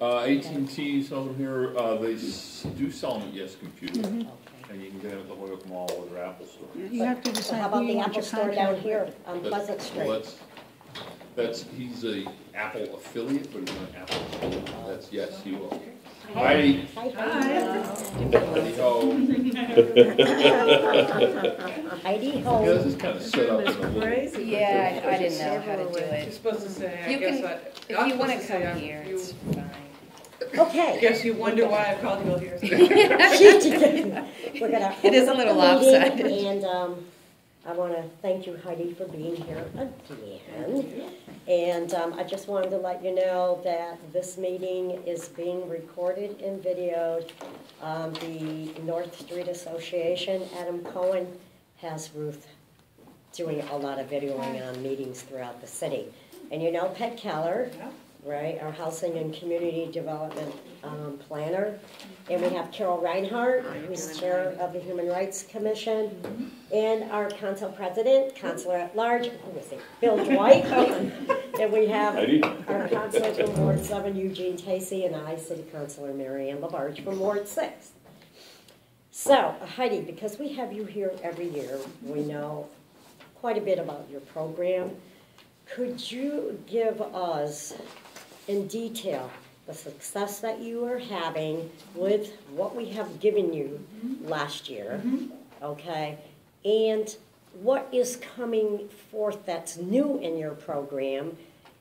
AT&T's over here, they do sell them at Yes Computer. Okay. And you can get them at the Holyoke Mall or their Apple Store. You have to decide. How about the Apple Store down here on Pleasant Street? Well, that's he's a Apple affiliate, but he's not an Apple store. That's Yes, he will. Hi. Hi. Heidi ho. Heidi ho. This is kind of set up in a crazy. Yeah, I didn't know how to do it. You're supposed to say, I guess what? If you want to come here, it's fine. Okay. I guess you wonder why I called you all here. It is a little lopsided. And I want to thank you, Heidi, for being here again. And I just wanted to let you know that this meeting is being recorded and videoed. The North Street Association, Adam Cohen, has Ruth doing a lot of videoing on meetings throughout the city. And you know Pat Keller, right, our housing and community development planner. And we have Carol Reinhardt, who's chair of the Human Rights Commission. And our council president, counselor at large, who is it? Bill Dwight. And we have our counselor from Ward 7, Eugene Tacey, and I, city councilor Mary Ann LaBarge from Ward 6. So, Heidi, because we have you here every year, we know quite a bit about your program. Could you give us in detail the success that you are having with what we have given you last year, okay? And what is coming forth that's new in your program,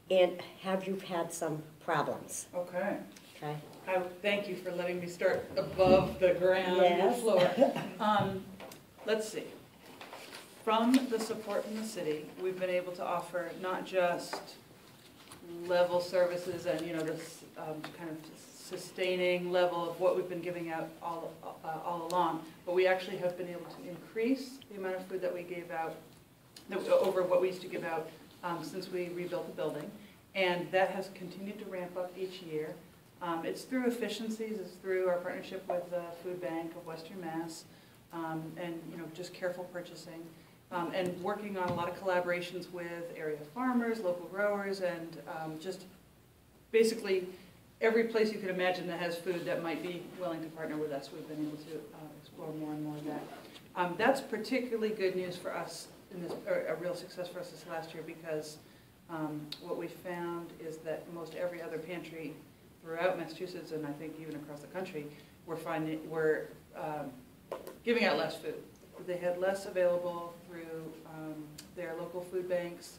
and have you had some problems? Okay. Okay. I thank you for letting me start above the ground floor. Let's see. From the support in the city, we've been able to offer not just level services and, you know, this kind of sustaining level of what we've been giving out all along, but we actually have been able to increase the amount of food that we gave out over what we used to give out since we rebuilt the building, and that has continued to ramp up each year. It's through efficiencies, it's through our partnership with the Food Bank of Western Mass, and, you know, just careful purchasing. And working on a lot of collaborations with area farmers, local growers, and just basically every place you can imagine that has food that might be willing to partner with us, we've been able to explore more and more of that. That's particularly good news for us, in this, or a real success for us this last year, because what we found is that most every other pantry throughout Massachusetts, and I think even across the country, we're giving out less food. They had less available through their local food banks,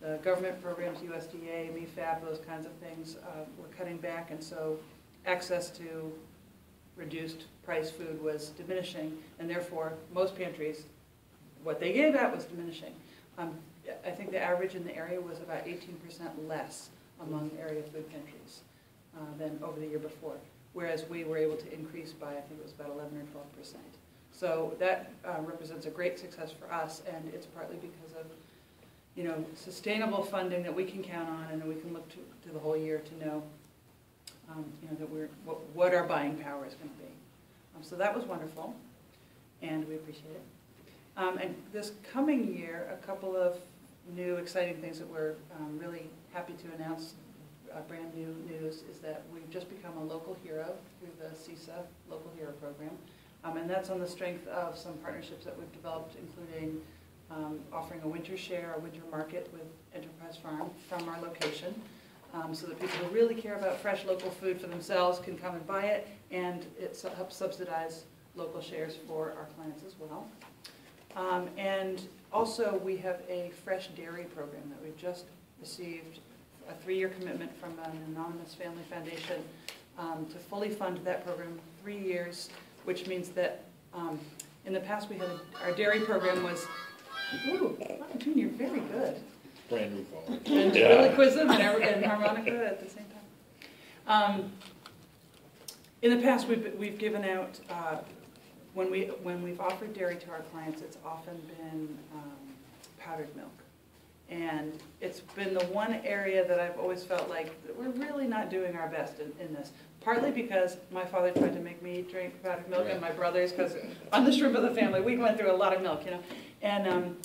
the government programs, USDA, MEFAP, those kinds of things were cutting back, and so access to reduced price food was diminishing, and therefore most pantries, what they gave out was diminishing. I think the average in the area was about 18% less among area food pantries than over the year before, whereas we were able to increase by, I think it was about 11 or 12%. So that represents a great success for us, and it's partly because of, you know, sustainable funding that we can count on, and we can look to the whole year to know, you know, that what our buying power is going to be. So that was wonderful, and we appreciate it. And this coming year, a couple of new exciting things that we're really happy to announce. Brand new news is that we've just become a local hero through the CESA Local Hero Program. And that's on the strength of some partnerships that we've developed, including offering a winter share, a winter market with Enterprise Farm from our location, so that people who really care about fresh local food for themselves can come and buy it, and it helps subsidize local shares for our clients as well. And also we have a fresh dairy program that we've just received a 3-year commitment from an anonymous family foundation to fully fund that program 3 years. Which means that in the past we had our dairy program was, ooh, you're very good. Brand new phone. And ventriloquism and harmonica at the same time. In the past we've given out, when we've offered dairy to our clients, it's often been powdered milk. And it's been the one area that I've always felt like we're really not doing our best in this. Partly because my father tried to make me drink powdered milk, and my brothers, because on the shrimp of the family, we went through a lot of milk, you know, and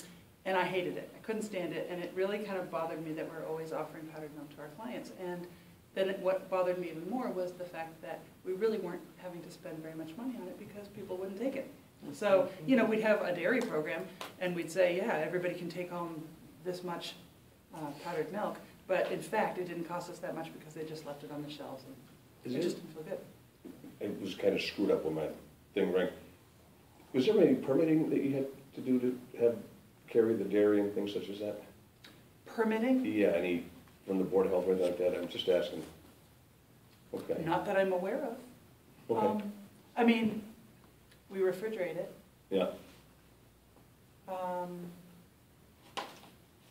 I hated it. I couldn't stand it, and it really kind of bothered me that we're always offering powdered milk to our clients. And Then what bothered me even more was the fact that we really weren't having to spend very much money on it because people wouldn't take it. So, you know, we'd have a dairy program and we'd say, yeah, everybody can take home this much powdered milk, but in fact it didn't cost us that much because they just left it on the shelves and it just didn't feel good. It was kind of screwed up when my thing rang. Was there any permitting that you had to do to have carry the dairy and things such as that? Permitting? Yeah, any from the Board of Health or anything like that? I'm just asking. Okay. Not that I'm aware of. Okay. I mean, we refrigerate it. Yeah.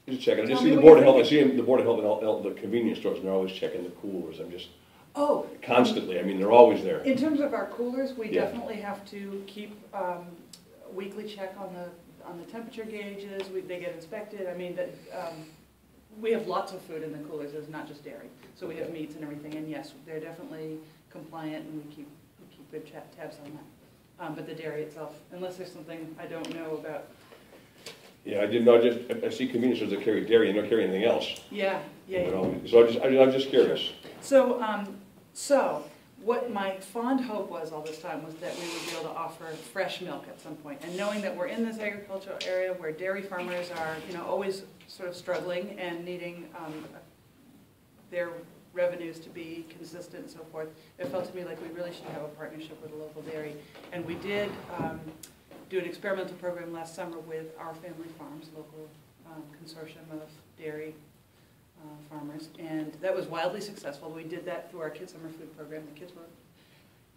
Just checking. I just see the Board of Health. I see the Board of Health and the convenience stores, and they're always checking the coolers. I'm just. Oh. Constantly. I mean, they're always there. In terms of our coolers, we definitely have to keep a weekly check on the temperature gauges. They get inspected. I mean, that we have lots of food in the coolers. It's not just dairy. So we have meats and everything. And yes, they're definitely compliant, and we keep good tabs on that. But the dairy itself, unless there's something I don't know about. Yeah, I didn't know. I see convenience stores that carry dairy and don't carry anything else. Yeah, yeah. You know, so I'm just curious. So, what my fond hope was all this time was that we would be able to offer fresh milk at some point. And knowing that we're in this agricultural area where dairy farmers are, you know, always sort of struggling and needing their revenues to be consistent and so forth, it felt to me like we really should have a partnership with a local dairy. And we did do an experimental program last summer with Our Family Farms, local consortium of dairy farmers, and that was wildly successful. We did that through our Kids Summer Food Program. The kids were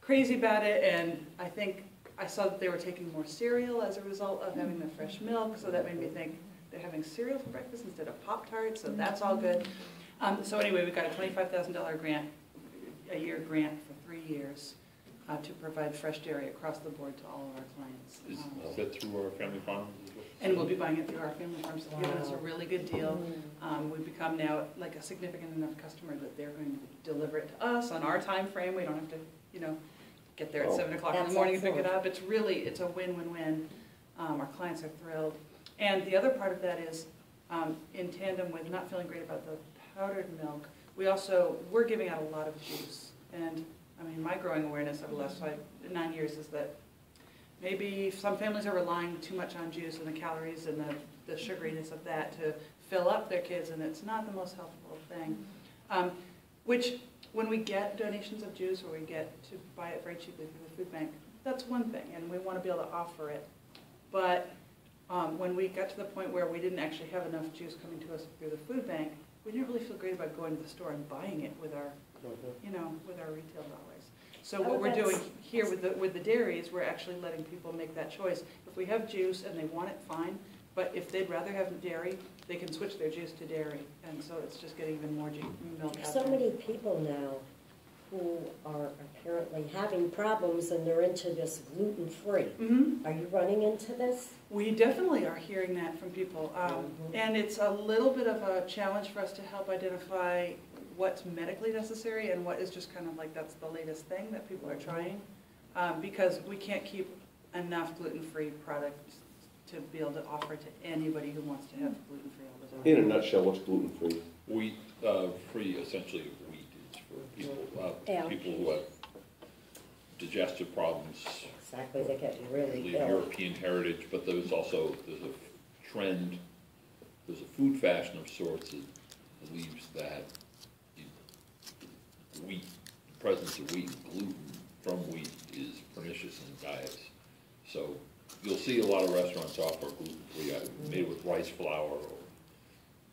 crazy about it, and I think I saw that they were taking more cereal as a result of having the fresh milk, so that made me think they're having cereal for breakfast instead of Pop-Tarts, so that's all good. So anyway, we got a $25,000 grant, a year grant for 3 years to provide fresh dairy across the board to all of our clients. Is that through Our Family Farms? And we'll be buying it through Our Family Farms. They've given us a really good deal. We've become now like a significant enough customer that they're going to deliver it to us on our time frame. We don't have to, you know, get there at 7 o'clock in the morning and pick it up. It's really, it's a win-win-win. Our clients are thrilled. And the other part of that is in tandem with not feeling great about the powdered milk, we also, we're giving out a lot of juice. And I mean, my growing awareness over the last 9 years is that maybe some families are relying too much on juice and the calories and the sugariness of that to fill up their kids, and it's not the most helpful thing. Which, when we get donations of juice or we get to buy it very cheaply through the food bank, that's one thing, and we want to be able to offer it. But when we got to the point where we didn't actually have enough juice coming to us through the food bank, we didn't really feel great about going to the store and buying it with our, you know, with our retail dollars. So what we're doing here with the dairy is we're actually letting people make that choice. If we have juice and they want it, fine. But if they'd rather have dairy, they can switch their juice to dairy. And so it's just getting even more milk out there. So many people now who are apparently having problems and they're into this gluten-free. Mm-hmm. Are you running into this? We definitely are hearing that from people. And it's a little bit of a challenge for us to help identify what's medically necessary and what is just kind of like that's the latest thing that people are trying, because we can't keep enough gluten-free products to be able to offer to anybody who wants to have gluten-free all the time. In a nutshell, what's gluten-free? Wheat, free essentially wheat is for people, people who have digestive problems. Exactly, they get really ill. European heritage, but there's also a trend, there's a food fashion of sorts that believes that wheat, the presence of wheat and gluten from wheat is pernicious in diets. So you'll see a lot of restaurants offer gluten-free items made with rice flour or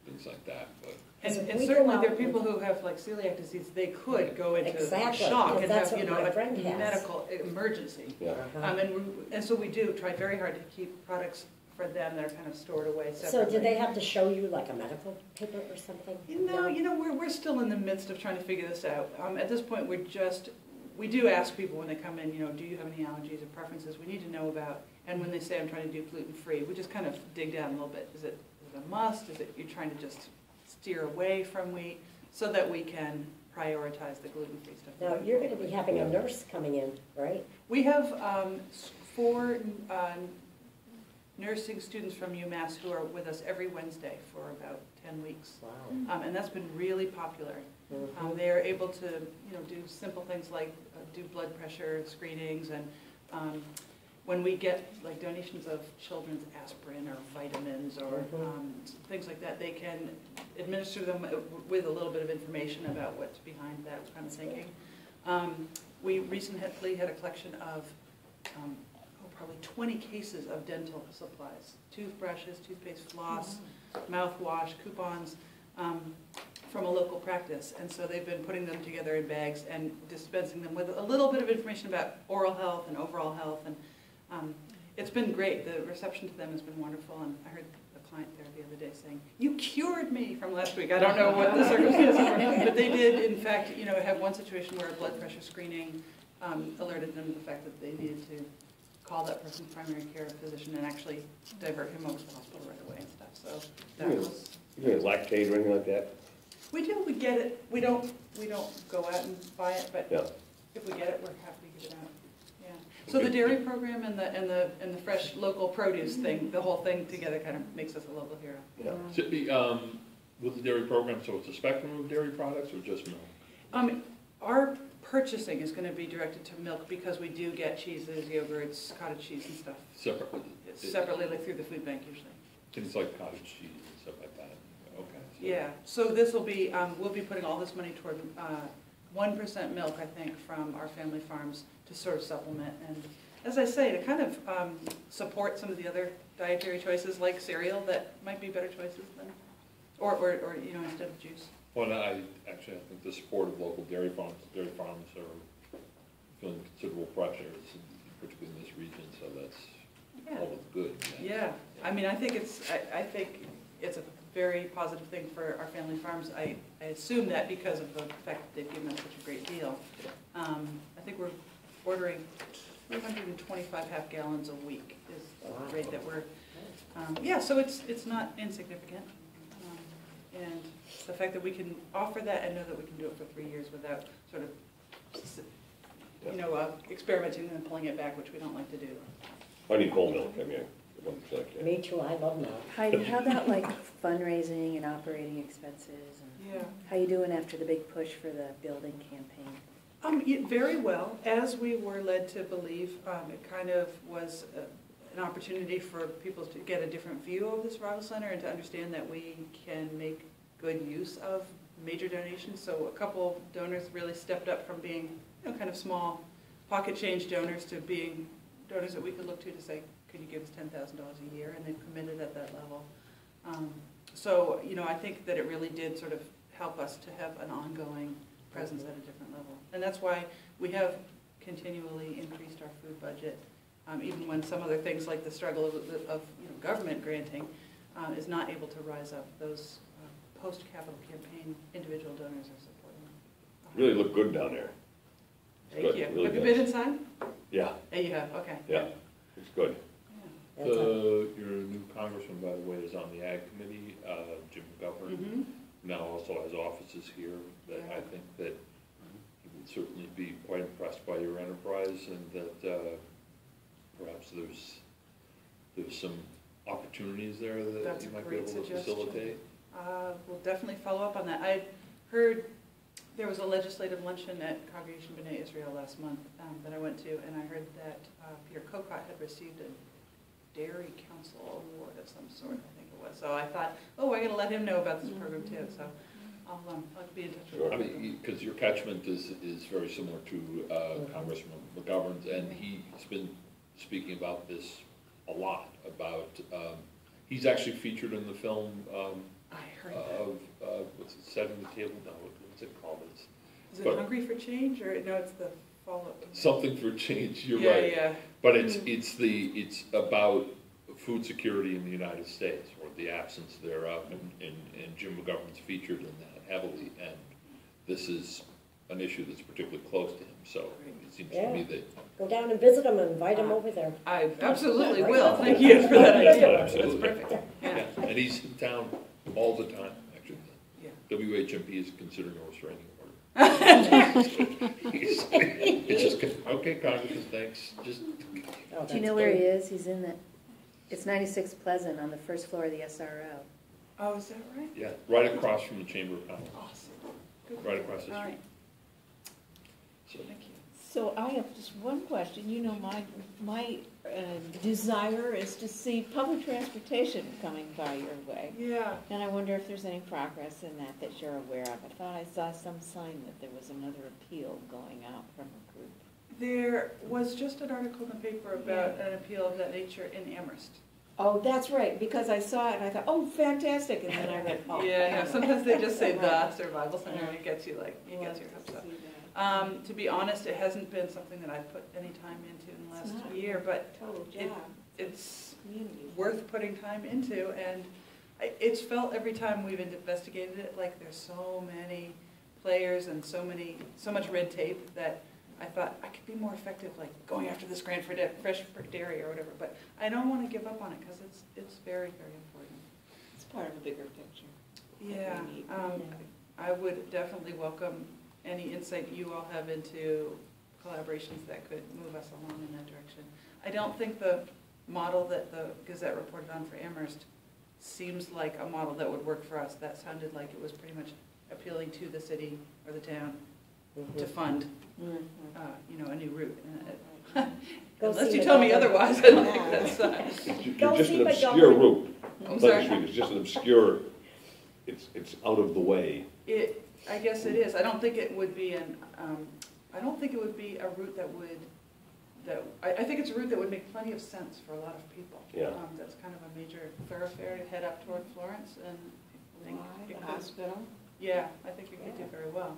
things like that. But and certainly there are people who have like celiac disease. They could go into shock and have, you know, a medical emergency. Yeah. And so we do try very hard to keep products for them that are kind of stored away separately. So do they have to show you like a medical paper or something? No, you know, we're still in the midst of trying to figure this out. At this point, we do ask people when they come in, you know, do you have any allergies or preferences we need to know about? And when they say I'm trying to do gluten-free, we just kind of dig down a little bit. Is it a must? Is it you're trying to just steer away from wheat so that we can prioritize the gluten-free stuff? Now, you're going to be having a nurse coming in, right? We have 4... nursing students from UMass who are with us every Wednesday for about 10 weeks. Wow. And that's been really popular. They're able to, do simple things like do blood pressure screenings, and when we get like donations of children's aspirin or vitamins or things like that, they can administer them with a little bit of information about what's behind that kind of thinking. We recently had a collection of probably 20 cases of dental supplies, toothbrushes, toothpaste, floss, mouthwash, coupons, from a local practice. And so they've been putting them together in bags and dispensing them with a little bit of information about oral health and overall health. And it's been great. The reception to them has been wonderful. And I heard a client there the other day saying, "You cured me," from last week. I don't know what the circumstances were, but they did, in fact, have one situation where a blood pressure screening alerted them to the fact that they needed to call that person's primary care physician and actually divert him over to the hospital right away and stuff. So that was. You have lactate or anything like that? We do. We get it. We don't go out and buy it, but if we get it, we're happy to get it out. Yeah. So the dairy program and the fresh local produce thing, the whole thing together, kind of makes us a local hero. Yeah. Should it be with the dairy program? So it's a spectrum of dairy products, or just milk? Our purchasing is going to be directed to milk because we do get cheeses, yogurts, cottage cheese, and stuff separately. Separately, like through the food bank usually. Things like cottage cheese and stuff like that. Yeah, so this will be, we'll be putting all this money toward 1% milk, I think, from Our Family Farms to sort of supplement and, as I say, to kind of support some of the other dietary choices like cereal that might be better choices than, or instead of juice. Well, I think the support of local dairy farms are feeling considerable pressure, particularly in this region, so that's always good. Yeah. I think it's, I think it's a very positive thing for Our Family Farms. I assume that because of the fact that they've given us such a great deal. I think we're ordering 225 half gallons a week is the rate that we're, so it's not insignificant. And the fact that we can offer that and know that we can do it for 3 years without sort of, experimenting and then pulling it back, which we don't like to do. I need whole milk, Me too, I love milk. Heidi, how about like fundraising and operating expenses? And how you doing after the big push for the building campaign? Very well. As we were led to believe, it kind of was an opportunity for people to get a different view of the Survival Center and to understand that we can make good use of major donations. So a couple donors really stepped up from being kind of small pocket change donors to being donors that we could look to say, could you give us $10,000 a year? And they've committed at that level. So, I think that it really did sort of help us to have an ongoing presence at a different level. And that's why we have continually increased our food budget, even when some other things like the struggle of government granting is not able to rise up. Those post-capital campaign individual donors are supporting them. Really look good down there. Thank you. Really have you been inside? Yeah. Yeah, you have, okay. Yeah, it's good. Your new congressman, by the way, is on the Ag Committee, Jim McGovern, now also has offices here. That I think that he would certainly be quite impressed by your enterprise, and that perhaps there's some opportunities there that you might be able to facilitate. We'll definitely follow up on that. I heard there was a legislative luncheon at Congregation B'nai Israel last month that I went to, and I heard that Peter Cocott had received a Dairy Council award of some sort, I think it was. So I thought, oh, I got to let him know about this program too. So I'll be in touch with him. Because your catchment is very similar to Congressman McGovern's, and he's been speaking about this a lot. About he's actually featured in the film. I heard of what's it, Setting the Table? No, what's it called? Is it Hungry for Change, or no? It's the Something for Change. You're right. Yeah. But it's about food security in the United States, or the absence thereof, and Jim McGovern's featured in that heavily, and this is an issue that's particularly close to him. So it seems to me that go down and visit him and invite him over there. I absolutely will. Thank you for that idea. Absolutely. That's perfect. Yeah. And he's in town all the time. Actually, WHMP is considering a restraining order. It's just okay, Congressman. Thanks. Just do you know where he is? He's in the. It's 96 Pleasant on the first floor of the SRO. Oh, is that right? Yeah, right across from the Chamber of Commerce. Awesome. right across the street. All right. So, thank you. So I have just one question. You know, my desire is to see public transportation coming by your way. Yeah. And I wonder if there's any progress in that that you're aware of. I thought I saw some sign that there was another appeal going out from a group. There was just an article in the paper about an appeal of that nature in Amherst. Oh, that's right, because I saw it and I thought, oh, fantastic, and then I read, oh. Yeah, no, sometimes they just say the survival center and it gets you like, you get your hopes up. To be honest, it hasn't been something that I've put any time into in the last year, but it's worth putting time into, and it's felt every time we've investigated it like there's so many players and so much red tape that I thought I could be more effective, like going after this grant for fresh dairy or whatever. But I don't want to give up on it because it's very, very important. It's part of a bigger picture. Yeah, I would definitely welcome any insight you all have into collaborations that could move us along in that direction. I don't think the model that the Gazette reported on for Amherst seems like a model that would work for us. That sounded like it was pretty much appealing to the city or the town to fund, you know, a new route. Unless you tell me otherwise, I don't think that's... It's just an obscure route. I'm sorry. It's just an obscure, it's out of the way. I guess it is. I don't think it would be an, I don't think it would be a route that would, I think it's a route that would make plenty of sense for a lot of people. Yeah. That's kind of a major thoroughfare to head up toward Florence and I think the hospital. Yeah, I think it could do very well.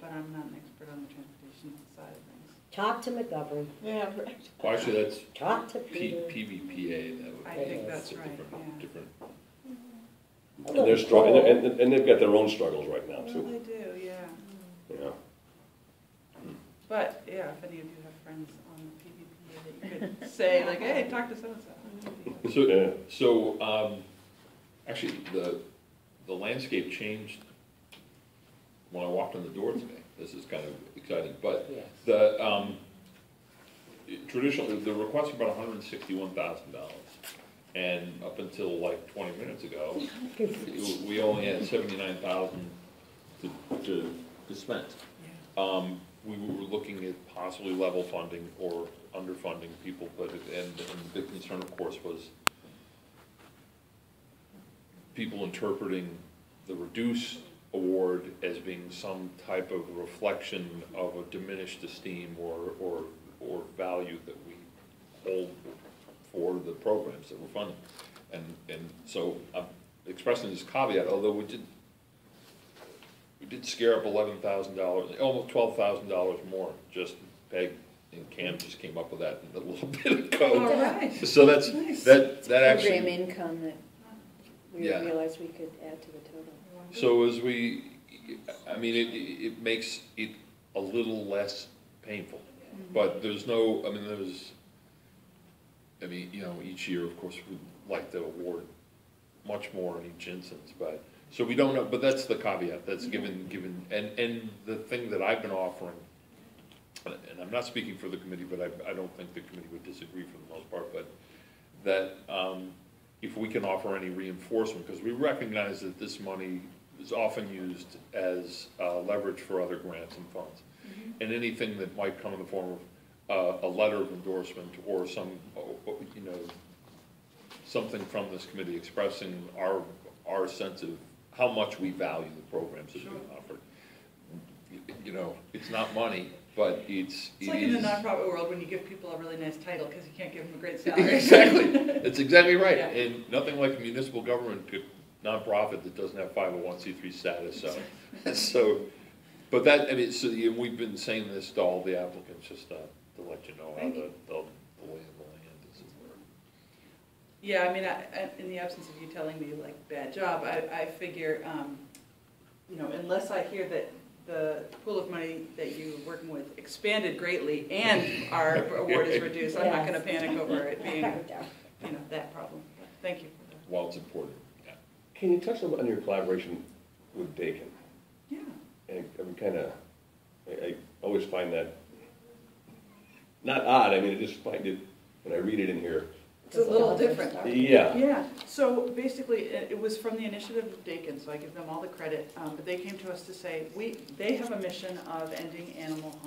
But I'm not an expert on the transportation side of things. Talk to McGovern. Yeah, right. Well, actually, that's talk to Peter. PVPA. That would I think that's right. Different. Mm-hmm. And they're struggling, and they've got their own struggles right now too. Well, they do, yeah. Mm-hmm. Yeah. But yeah, if any of you have friends on the PVPA that you could say like, hey, talk to so-and-so. So, actually, the landscape changed when I walked in the door today. This is kind of exciting, but yes. The traditionally the requests were about $161,000, and up until like 20 minutes ago, we only had $79,000 to spend. Yeah. We were looking at possibly level funding or underfunding people, but and the big concern, of course, was people interpreting the reduced award as being some type of reflection of a diminished esteem or value that we hold for the programs that we're funding, and so I'm expressing this caveat. Although we did scare up $11,000, almost $12,000 more. Just Peg and Cam just came up with that a little bit ago. All right. So that's nice. that actually program income that we realized we could add to the total. So as we, I mean, it makes it a little less painful, but there's no, you know, each year, of course, we'd like to award much more in each instance, but, so we don't know, but that's the caveat, that's given, and the thing that I've been offering, and I'm not speaking for the committee, but I don't think the committee would disagree for the most part, but that if we can offer any reinforcement, because we recognize that this money is often used as leverage for other grants and funds. Mm-hmm. And anything that might come in the form of a letter of endorsement or some, you know, something from this committee expressing our sense of how much we value the programs that we offer. You know, it's not money, but it's like in the nonprofit world when you give people a really nice title because you can't give them a great salary. Exactly, that's exactly right. Yeah. And nothing like a municipal government nonprofit that doesn't have 501c3 status. So, but that, I mean, so we've been saying this to all the applicants just to let you know how the way of the land is. Yeah, I mean, in the absence of you telling me like bad job, I figure, you know, unless I hear that the pool of money that you're working with expanded greatly and our award is reduced, I'm not going to panic over it being, you know, that problem. Thank you for that. Well, it's important. Yeah. Can you touch on your collaboration with Dakin? Yeah. And I always find that not odd. I mean, I just find it, when I read it in here, It's a little different. Yeah. Yeah. So basically, it was from the initiative of Dakin, so I give them all the credit. But they came to us to say they have a mission of ending animal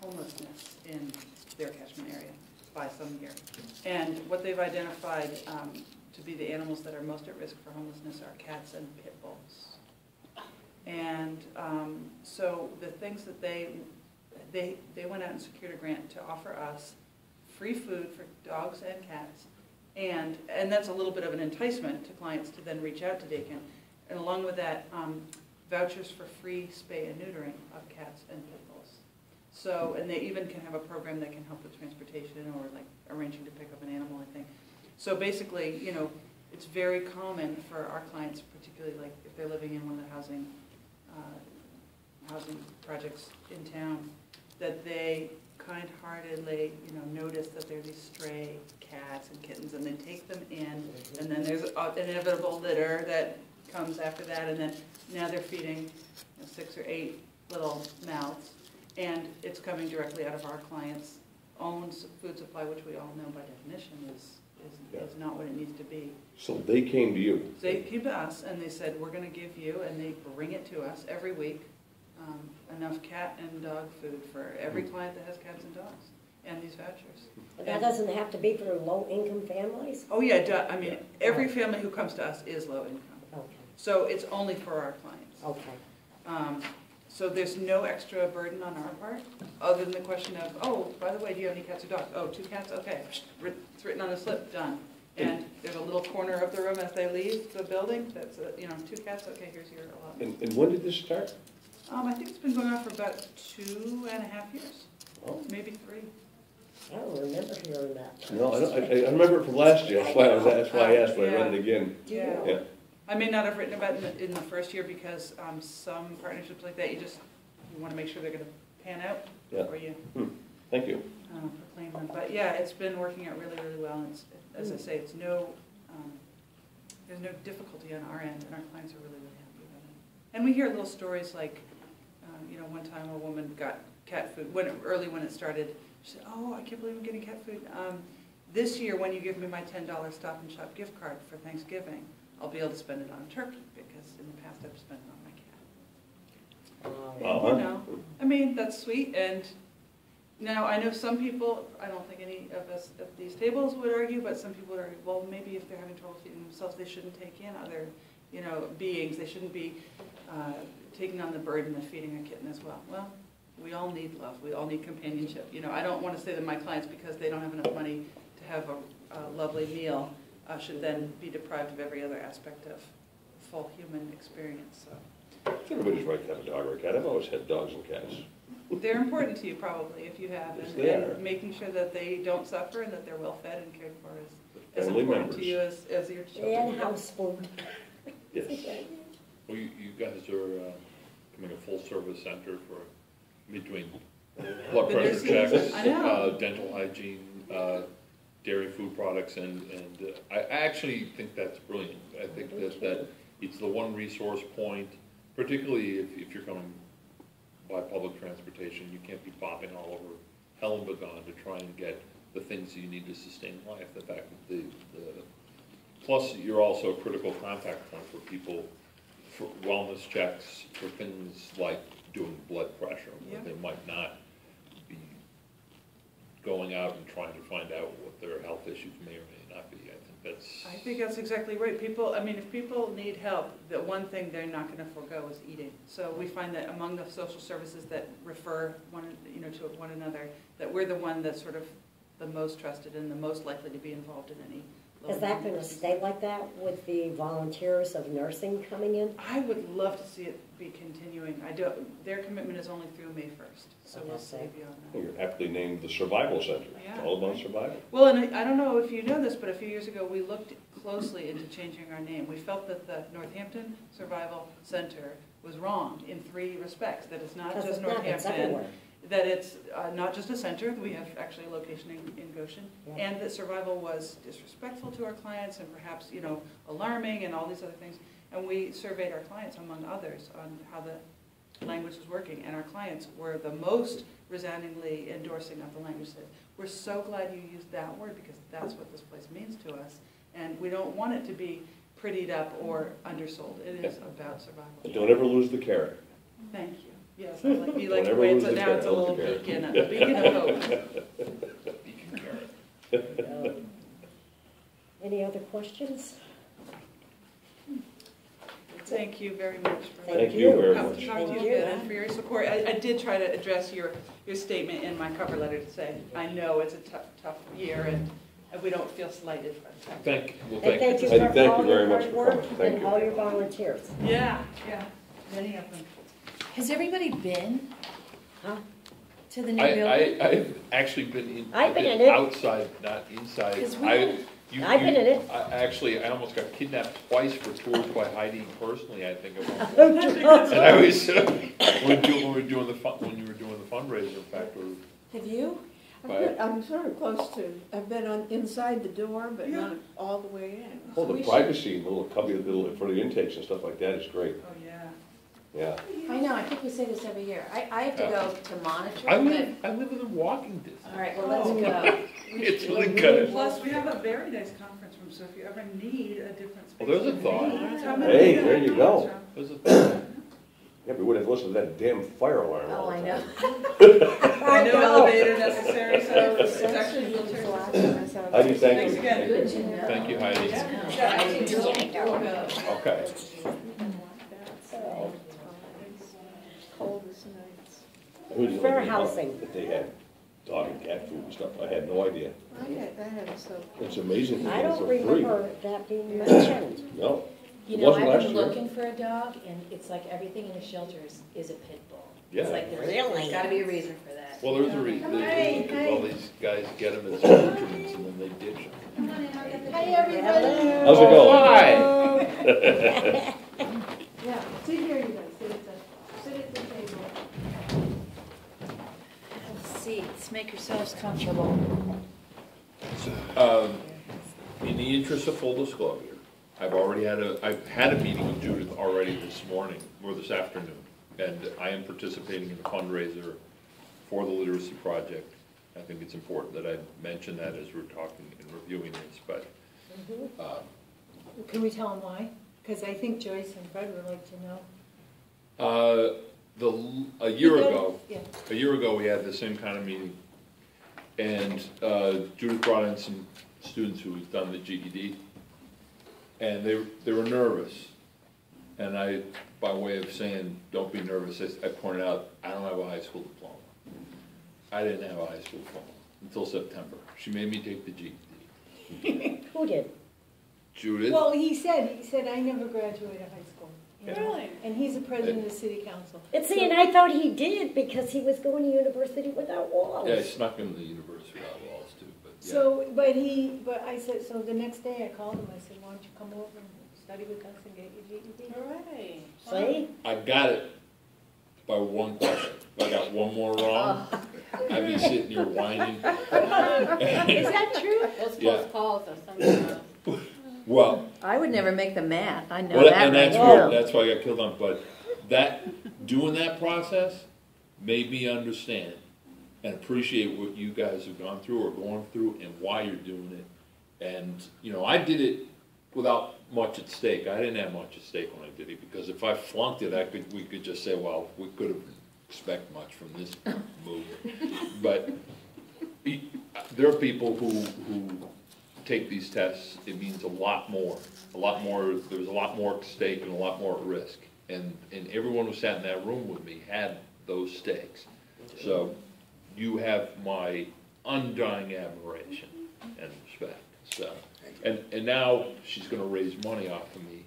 homelessness in their catchment area by some year. And what they've identified to be the animals that are most at risk for homelessness are cats and pit bulls. And so the things that they went out and secured a grant to offer us free food for dogs and cats, and that's a little bit of an enticement to clients to then reach out to Dakin, and along with that, vouchers for free spay and neutering of cats and pit bulls. So, and they even can have a program that can help with transportation or like arranging to pick up an animal, I think. So basically, you know, it's very common for our clients, particularly like if they're living in one of the housing projects in town, that they kind-heartedly, you know, notice that there's these stray cats and kittens, and they take them in, and then there's an inevitable litter that comes after that, and then now they're feeding, you know, 6 or 8 little mouths, and it's coming directly out of our clients' own food supply, which we all know by definition is not what it needs to be. So they came to you. They came to us, and they said, we're going to give you, and they bring it to us every week, enough cat and dog food for every client that has cats and dogs, and these vouchers. But that doesn't have to be for low-income families? Oh yeah, I mean, every family who comes to us is low-income. Okay. So it's only for our clients. Okay. So there's no extra burden on our part, other than the question of, oh, by the way, do you have any cats or dogs? Oh, 2 cats? Okay. It's written on a slip. Done. And there's a little corner of the room as they leave the building that's, you know, 2 cats? Okay, here's your allotment. And when did this start? I think it's been going on for about 2.5 years, maybe 3. I don't remember hearing that. No, I remember it from last year. That's why I asked, but I read it again. Yeah. Yeah. I may not have written about it in the first year because some partnerships like that, you want to make sure they're going to pan out for you. Thank you. Proclaim them. But yeah, it's been working out really, really well. And as I say, it's there's no difficulty on our end, and our clients are really, really happy about it. And we hear little stories like, you know, one time a woman got cat food, early when it started, she said, oh, I can't believe I'm getting cat food. This year when you give me my $10 Stop and Shop gift card for Thanksgiving, I'll be able to spend it on a turkey because in the past I've spent it on my cat. And, you know, I mean, that's sweet. And now I know some people, I don't think any of us at these tables would argue, but some people would argue, well, maybe if they're having trouble feeding themselves, they shouldn't take in other, you know, beings. They shouldn't be taking on the burden of feeding a kitten as well. Well, we all need love. We all need companionship. You know, I don't want to say that my clients, because they don't have enough money to have a lovely meal, should then be deprived of every other aspect of full human experience. So it's everybody's right to have a dog or a cat. I've always had dogs and cats. They're important to you probably if you have, and making sure that they don't suffer and that they're well fed and cared for is important to you as your children. And house food. Yes. Well, you guys are becoming a full-service center for between blood pressure checks, dental hygiene, dairy food products, and I actually think that's brilliant. I think that it's the one resource point, particularly if you're coming by public transportation. You can't be bopping all over hell and begone to try and get the things that you need to sustain life. The fact that plus you're also a critical contact point for people, for wellness checks, for things like doing blood pressure, where they might not be going out and trying to find out what their health issues may or may not be. I think that's exactly right. People, I mean, if people need help, the one thing they're not going to forego is eating. So we find that among the social services that refer one, you know, to one another, that we're the one that's sort of the most trusted and the most likely to be involved in any. Is that going to stay like that with the volunteers of nursing coming in? I would love to see it be continuing. I don't. Their commitment is only through May 1st, so we'll see beyond that. Well, you're aptly named the Survival Center. Yeah. All about survival. Well, and I don't know if you know this, but a few years ago we looked closely into changing our name. We felt that the Northampton Survival Center was wrong in 3 respects. That it's not just Northampton. That it's not just a center, we have actually a location in Goshen, and that survival was disrespectful to our clients and perhaps, you know, alarming and all these other things. And we surveyed our clients, among others, on how the language was working, and our clients were the most resoundingly endorsing of the language. That we're so glad you used that word because that's what this place means to us, and we don't want it to be prettied up or undersold. It is about survival. And don't ever lose the carrot. Thank you. Yes, I like, you like the way it's, so now it's a little beacon, a beacon of hope. Beacon carrot. Any other questions? Thank you very much. Thank you very much. Talk to you again and for your support. I did try to address your statement in my cover letter to say I know it's a tough year and we don't feel slighted for it. Thank you very much for all your hard work and all your volunteers. Yeah, yeah, many of them. Has everybody been? Huh? To the new building? I've actually been in. I've been outside, not inside. I've been in it. Actually, I almost got kidnapped twice for tours by Heidi personally. I think about that. And I always said when you were doing the fundraiser factor. Have you? I'm sort of close to. I've been on inside the door, but not all the way in. Well, so the privacy, little cubby, little in front of the intakes and stuff like that is great. Oh yeah. Yeah. I know, I think we say this every year. I have to go to monitor. I live within walking distance. All right, well, let's go. It's really good. Plus, we have a very nice conference room, so if you ever need a different space. Well, there's a thought. Hey, there you go. There's a thought. Yeah, we would have listened to that damn fire alarm. Oh, I know. No elevator necessary, so it's actually wheelchair. Heidi, thank you. Thank you, Heidi. Okay. Fair housing. That they had dog and cat food and stuff. I had no idea. It's amazing. I don't remember that being mentioned. No. You know, I've been looking for a dog, and it's like everything in the shelter is a pit bull. Yeah. It's like there's got to be a reason for that. Well, there's a reason. All these guys get them as nutrients, and then they ditch them. Hi, everybody. How's it going? Hi. Yeah. Sit here, you guys. Sit at the table. Seats. Make yourselves comfortable. In the interest of full disclosure, I've had a meeting with Judith already this morning or this afternoon, and I am participating in a fundraiser for the Literacy Project. I think it's important that I mention that as we're talking and reviewing this. But can we tell them why? Because I think Joyce and Fred would like to know. A year ago, we had the same kind of meeting, and Judith brought in some students who had done the GED, and they were nervous. And I, by way of saying, don't be nervous, I pointed out, I don't have a high school diploma. I didn't have a high school diploma until September. She made me take the GED. Who did? Judith. Well, he said, I never graduated high school. Yeah. Really? And he's the president of the city council. And see, and I thought he did because he was going to university without walls. Yeah, he snuck into the university without walls too. But yeah. So, but I said, so the next day I called him. I said, why don't you come over and study with us and get your GED? All right. See? I got it by one question. If I got one more wrong, I'd be sitting here whining. Is that true? Those close calls or something else. Well, I would never make the math. I know that. And that's why I got killed on. But doing that process made me understand and appreciate what you guys have gone through or going through and why you're doing it. And, you know, I did it without much at stake. I didn't have much at stake when I did it because if I flunked it, we could just say, well, we couldn't expect much from this move. But there are people who take these tests, it means a lot more, there was a lot more at stake and a lot more at risk. And everyone who sat in that room with me had those stakes. So you have my undying admiration and respect. So, and now she's going to raise money off of me.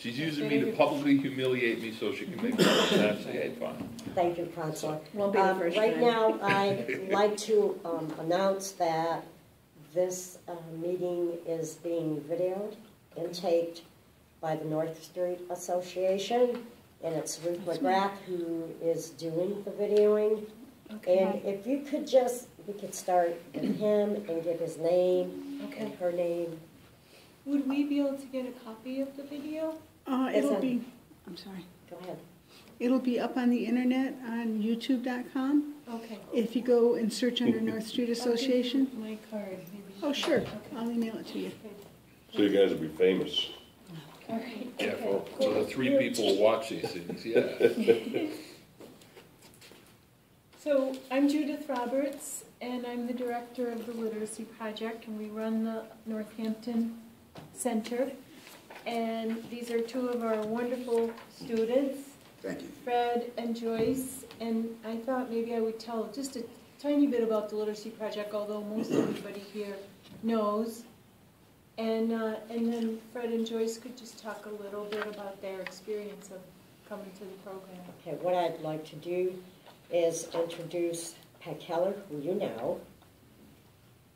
She's using me to publicly humiliate me so she can make money. Hey, fine. Thank you, Counselor. Right now, I'd like to announce that this meeting is being videoed and taped by the North Street Association, and it's Ruth McGrath who is doing the videoing. Okay. And if you could we could start with him and give his name and her name. Would we be able to get a copy of the video? I'm sorry. Go ahead. It'll be up on the internet on YouTube.com. Okay. If you go and search under North Street Association. My card. Oh, sure. Okay. I'll email it to you. So you guys will be famous. All right. Yeah, well, so the three people who watch these things, yeah. So I'm Judith Roberts, and I'm the director of the Literacy Project, and we run the Northampton Center. And these are two of our wonderful students, Fred and Joyce, and I thought maybe I would tell just a tiny bit about the Literacy Project, although most everybody here knows. And then Fred and Joyce could just talk a little bit about their experience of coming to the program. Okay, what I'd like to do is introduce Pat Keller, who you know,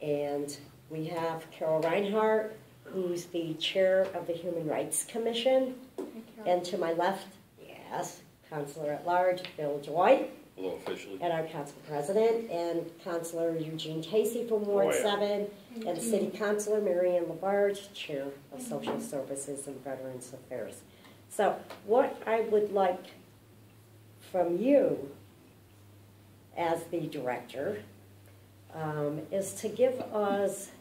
and we have Carol Reinhardt, who's the chair of the Human Rights Commission, and to my left, yes, Counselor at Large Bill Dwight, hello, officially, and our Council President, and Counselor Eugene Tacey from Ward 7, and City Councilor Mary Ann LaBarge, Chair of Social Services and Veterans Affairs. So what I would like from you as the director is to give us,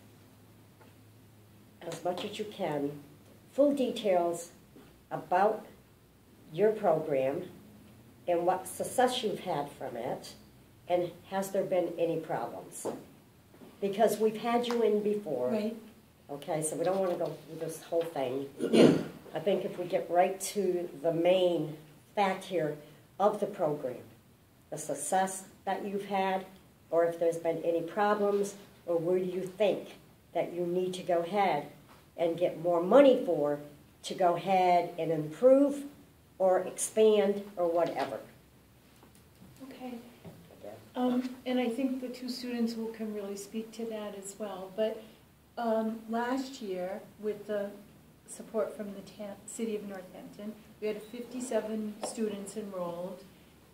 as much as you can, full details about your program and what success you've had from it, and has there been any problems? Because we've had you in before, right? Okay, so we don't want to go through this whole thing. I think if we get right to the main fact here of the program, the success that you've had, or if there's been any problems, or where do you think that you need to go ahead and get more money for to go ahead and improve or expand or whatever. Okay. And I think the two students will can really speak to that as well. But last year, with the support from the City of Northampton, we had 57 students enrolled,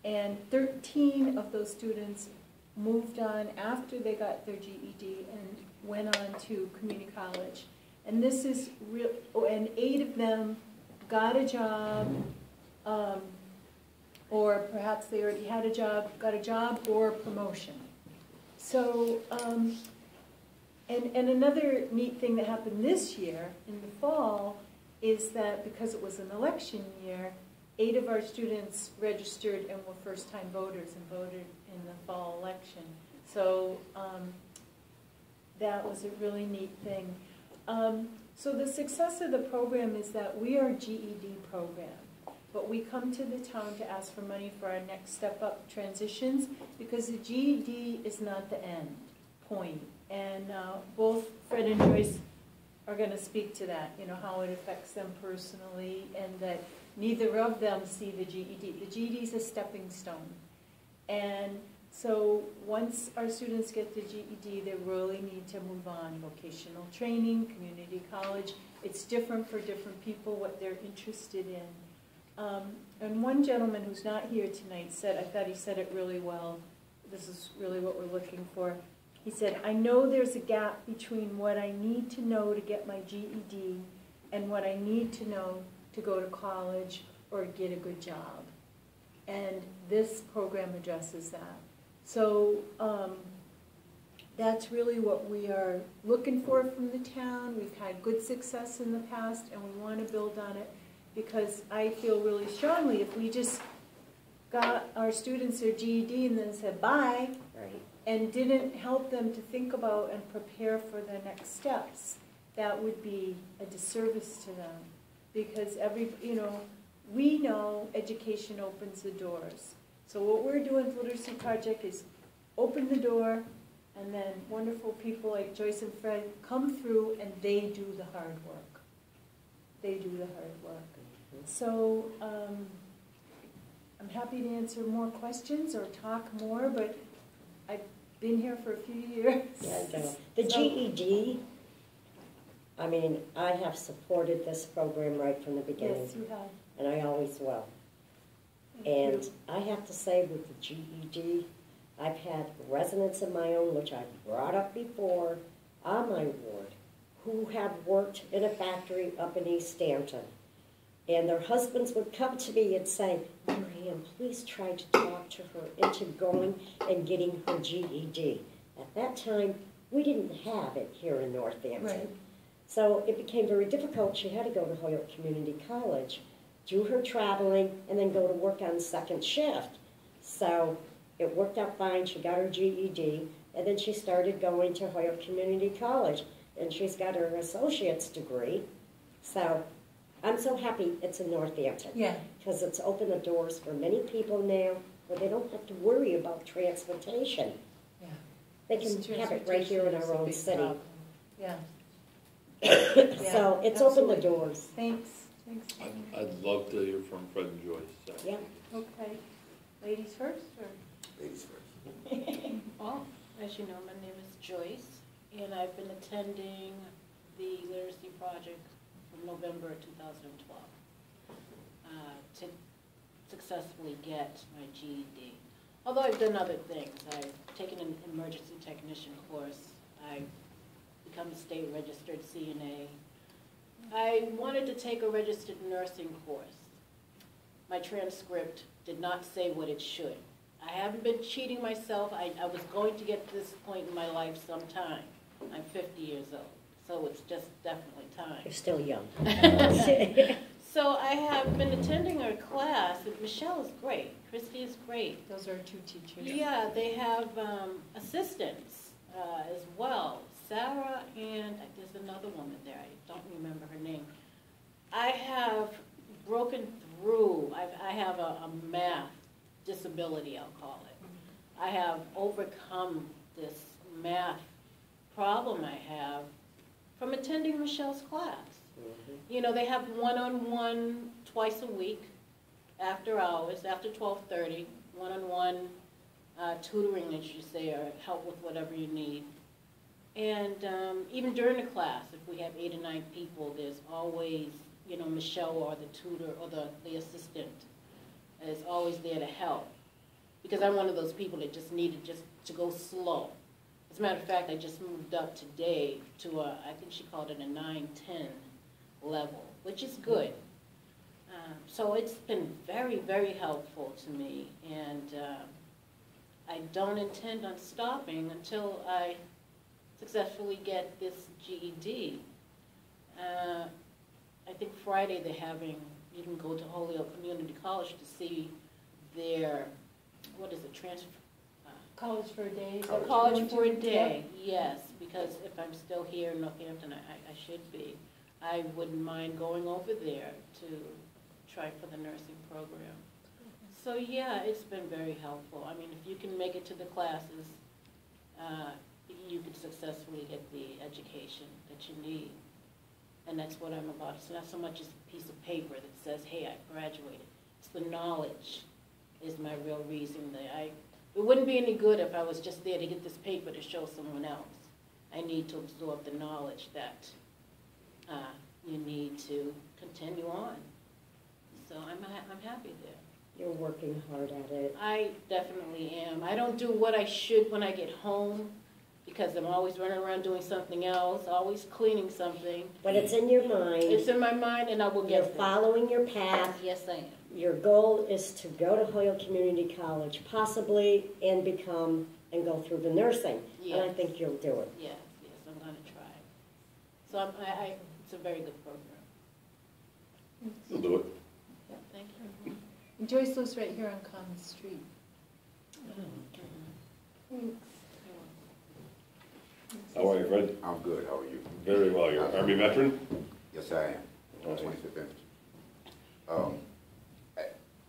and 13 of those students moved on after they got their GED and went on to community college. And this is real. And 8 of them got a job, or perhaps they already had a job, got a job or a promotion. So, and another neat thing that happened this year in the fall is that because it was an election year, 8 of our students registered and were first-time voters and voted in the fall election. So that was a really neat thing. So the success of the program is that we are a GED program, but we come to the town to ask for money for our next step-up transitions because the GED is not the end point. And both Fred and Joyce are going to speak to that, you know, how it affects them personally, and that neither of them see the GED. The GED is a stepping stone. And so once our students get the GED, they really need to move on. Vocational training, community college. It's different for different people, what they're interested in. And one gentleman who's not here tonight said, I thought he said it really well, this is really what we're looking for. He said, I know there's a gap between what I need to know to get my GED and what I need to know to go to college or get a good job. And this program addresses that. So that's really what we are looking for from the town. We've had good success in the past, and we want to build on it because I feel really strongly if we just got our students their GED and then said bye, right, and didn't help them to think about and prepare for their next steps, that would be a disservice to them. Because you know, we know education opens the doors. So what we're doing with the Literacy Project is open the door, and then wonderful people like Joyce and Fred come through, and they do the hard work. They do the hard work. So I'm happy to answer more questions or talk more, but I've been here for a few years. Yeah, the GED. I mean, I have supported this program right from the beginning. Yes, you have. And I always will. And I have to say with the GED, I've had residents of my own, which I brought up before, on my ward, who have worked in a factory up in East Stanton. And their husbands would come to me and say, Miriam, please try to talk to her into going and getting her GED. At that time, we didn't have it here in Northampton. Right. So it became very difficult. She had to go to Holyoke Community College, do her traveling, and then go to work on second shift. So it worked out fine. She got her GED, and then she started going to Holyoke Community College, and she's got her associate's degree. So I'm so happy it's in Northampton. Yeah. Because it's opened the doors for many people now where they don't have to worry about transportation. Yeah. They can have it right here in our own city. Yeah. Yeah. So it's opened the doors. Thanks. Thanks. I'd love to hear from Fred and Joyce. So. Yeah. Okay. Ladies first? Or? Ladies first. Well, as you know, my name is Joyce, and I've been attending the Literacy Project from November 2012 to successfully get my GED. Although I've done other things. I've taken an emergency technician course. I've become a state registered CNA. I wanted to take a registered nursing course. My transcript did not say what it should. I haven't been cheating myself. I was going to get to this point in my life sometime. I'm 50 years old, so it's just definitely time. You're still young. So I have been attending a class. Michelle is great. Christy is great. Those are two teachers. Yeah, they have assistants as well. Sarah and there's another woman there. I don't remember her name. I have broken through. I have a math disability, I'll call it. I have overcome this math problem I have from attending Michelle's class. Mm-hmm. You know, they have one-on-one twice a week after hours, after 12:30, one-on-one tutoring, as you say, or help with whatever you need. And even during the class, if we have 8 or 9 people, there's always, you know, Michelle or the tutor or the assistant is always there to help. Because I'm one of those people that just needed just to go slow. As a matter of fact, I just moved up today to a, I think she called it a 9-10 level, which is good. So it's been very, very helpful to me. And I don't intend on stopping until I successfully get this GED. I think Friday they're having, you can go to Holyoke Community College to see their, what is it, transfer? College for a Day. College for a Day, yes, because if I'm still here in Northampton, I should be. I wouldn't mind going over there to try for the nursing program. So yeah, it's been very helpful. I mean, if you can make it to the classes, you can successfully get the education that you need. And that's what I'm about. It's not so much as a piece of paper that says, hey, I graduated. It's the knowledge is my real reason. That it wouldn't be any good if I was just there to get this paper to show someone else. I need to absorb the knowledge that you need to continue on. So I'm happy there. You're working hard at it. I definitely am. I don't do what I should when I get home, because I'm always running around doing something else, always cleaning something. But it's in your mind. It's in my mind, and I will get there. You're following your path. Yes, I am. Your goal is to go to Holyoke Community College, possibly, and become, and go through the nursing. Yes. And I think you'll do it. Yes, yes, I'm going to try. So it's a very good program. You'll do it. Yeah, thank you. And Joyce lives right here on Common Street. Oh, okay. Thanks. How are you, Fred? I'm good. How are you? Very well. You're an Army veteran? Yes, I am. I'm 25th Infantry.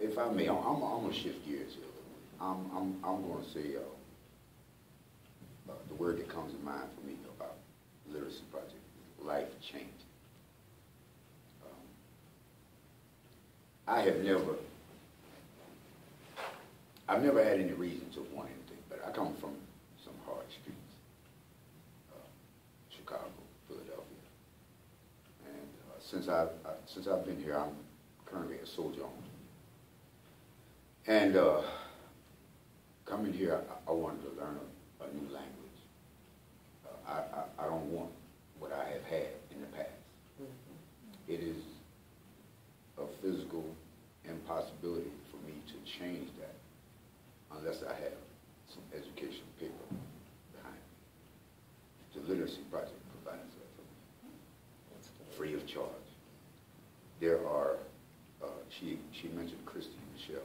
If I may, I'm going to shift gears here a little bit. I'm going to say the word that comes to mind for me about the Literacy Project is life-changing. I've never had any reason to want anything, but I come from some hard streets. Chicago, Philadelphia, and since I've been here, I'm currently a soldier on. And coming here, I wanted to learn a new language. I don't want what I have had possibility for me to change that unless I have some education paper behind me. The Literacy Project provides that for me, free of charge. There are, she mentioned Christy Michelle,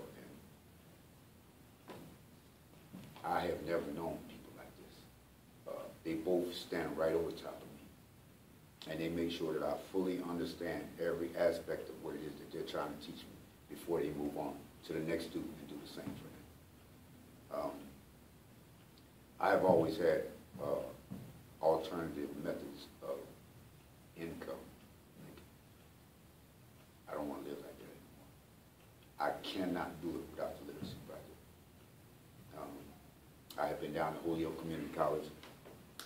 and I have never known people like this. They both stand right over top of me, and they make sure that I fully understand every aspect of what it is that they're trying to teach me before they move on to the next student and do the same for them. I've always had alternative methods of income. I don't want to live like that anymore. I cannot do it without the Literacy Project. I have been down to Holyoke Community College.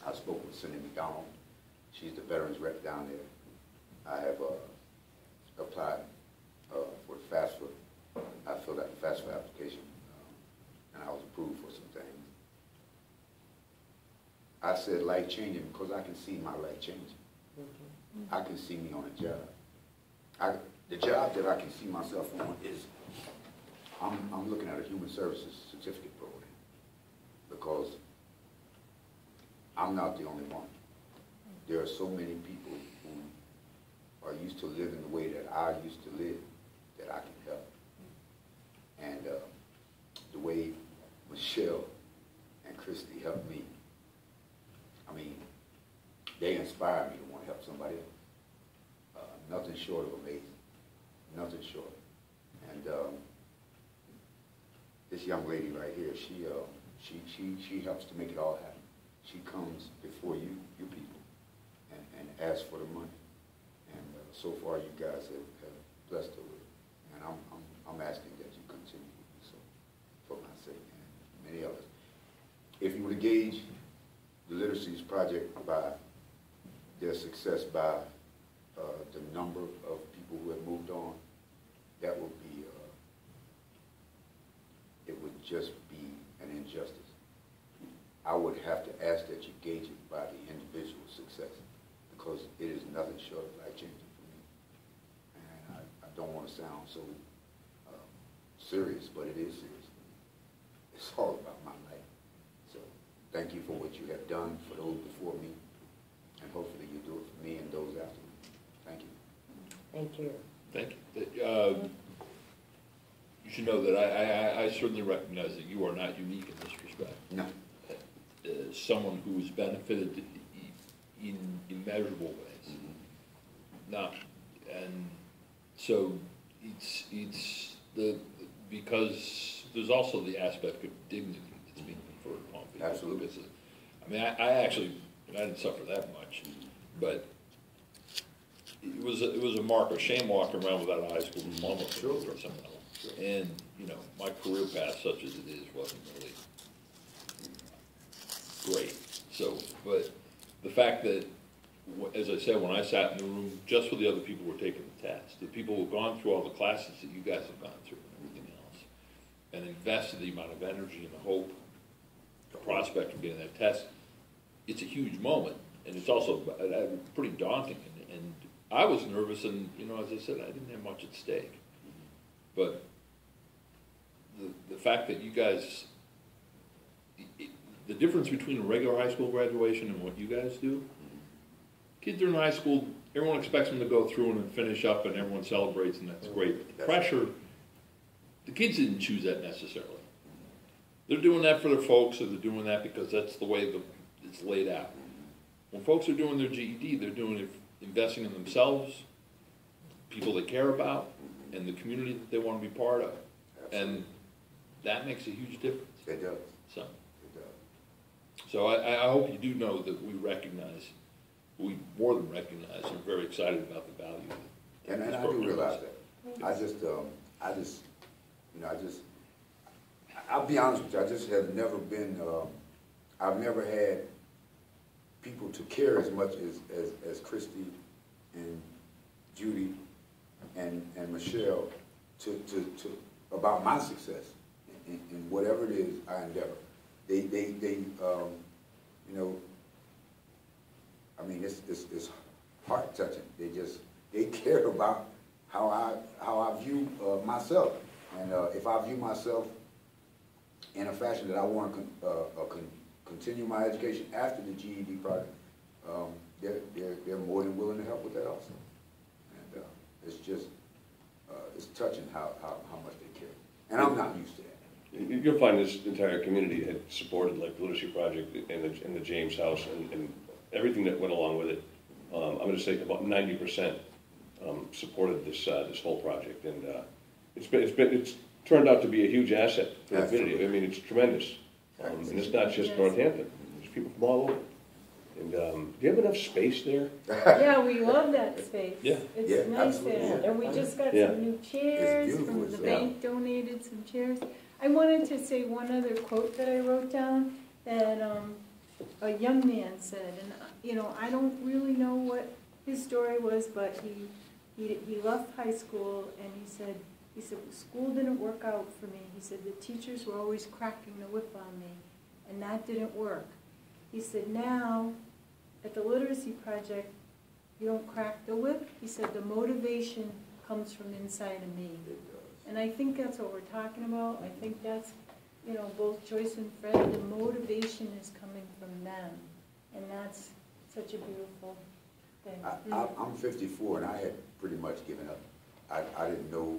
I spoke with Cindy McDonald. She's the veterans rep down there. I have applied for FAFSA. I filled out the FAFSA application, and I was approved for some things. I said life changing because I can see my life changing. Mm-hmm. I can see me on a job. The job that I can see myself on is, I'm looking at a human services certificate program because I'm not the only one. There are so many people who are used to living the way that I used to live that I can help. And the way Michelle and Christy helped me, I mean, they inspire me to want to help somebody else. Nothing short of amazing. Nothing short. And this young lady right here, she helps to make it all happen. She comes before you people, and asks for the money. And so far, you guys have blessed her with it. And I'm asking that you continue with it, so for my sake and many others. If you would gauge the Literacies Project by their success by the number of people who have moved on, that would be, it would just be an injustice. I would have to ask that you gauge it by the individual success because it is nothing short of life-changing for me. And I don't want to sound so serious, but it is serious for me. It's all about my life. So thank you for what you have done for those before me, and hopefully you do it for me and those after me. Thank you. Thank you. Thank you. You should know that I certainly recognize that you are not unique in this respect. No. Someone who has benefited in immeasurable ways. Mm-hmm. Now, and so it's because there's also the aspect of dignity that's being conferred upon people. Absolutely. Because, I mean, I actually, I didn't suffer that much, but it was a mark of shame walking around without a high school diploma or something else. Sure. And, you know, my career path, such as it is, wasn't really great. So, but the fact that, as I said, when I sat in the room, just with the other people who were taking the test, the people who have gone through all the classes that you guys have gone through and everything else, and invested the amount of energy and the hope, the prospect of getting that test, it's a huge moment, and it's also pretty daunting. And I was nervous, and, you know, as I said, I didn't have much at stake. But the fact that you guys, the difference between a regular high school graduation and what you guys do, kids are in high school, everyone expects them to go through and finish up, and everyone celebrates, and that's great. But the pressure, the kids didn't choose that necessarily. They're doing that for their folks, or they're doing that because that's the way it's laid out. When folks are doing their GED, they're doing it, investing in themselves, people they care about, and the community that they want to be part of. Absolutely. And that makes a huge difference. It does. So, I hope you do know that we recognize, we more than recognize, and we're very excited about the value. And I do realize that. I'll be honest with you, I just have never been, I've never had people to care as much as Christy and Judy and Michelle to about my success in whatever it is I endeavor. They you know, I mean, it's heart touching. They care about how I view myself And if I view myself in a fashion that I want to continue my education after the GED project, they're more than willing to help with that also. And it's just, it's touching how much they care. And I'm not used to that. You'll find this entire community had supported, like, the Literacy Project and the James House and everything that went along with it. I'm going to say about 90% supported this this whole project, and it's turned out to be a huge asset for the community. I mean, it's tremendous, and it's not just Northampton. There's people from all over. And do you have enough space there? Yeah, we love that space. Yeah. It's nice there, and we just got some new chairs from the bank. Donated some chairs. I wanted to say one other quote that I wrote down that a young man said, and you know, I don't really know what his story was, but he left high school and he said school didn't work out for me. He said the teachers were always cracking the whip on me, and that didn't work. He said now at the Literacy Project you don't crack the whip. He said the motivation comes from inside of me. And I think that's what we're talking about. I think that's, you know, both Joyce and Fred, the motivation is coming from them. And that's such a beautiful thing. I'm 54, and I had pretty much given up. I didn't know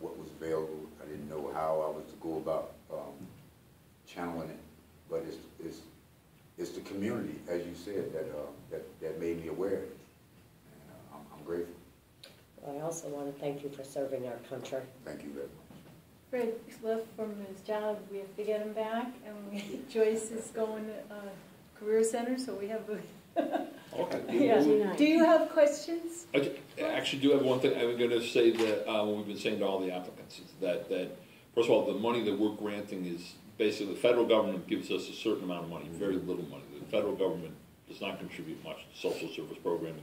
what was available. I didn't know how I was to go about channeling it. But it's the community, as you said, that, that made me aware of it. And I'm grateful. I also want to thank you for serving our country. Thank you very much. Fred left from his job. We have to get him back, and Joyce is going to Career Center, so we have a... Okay. Yeah. Do you have questions? I actually do have one thing. I'm going to say that what we've been saying to all the applicants is that, first of all, the money that we're granting is basically the federal government gives us a certain amount of money, very little money. The federal government does not contribute much to social service programming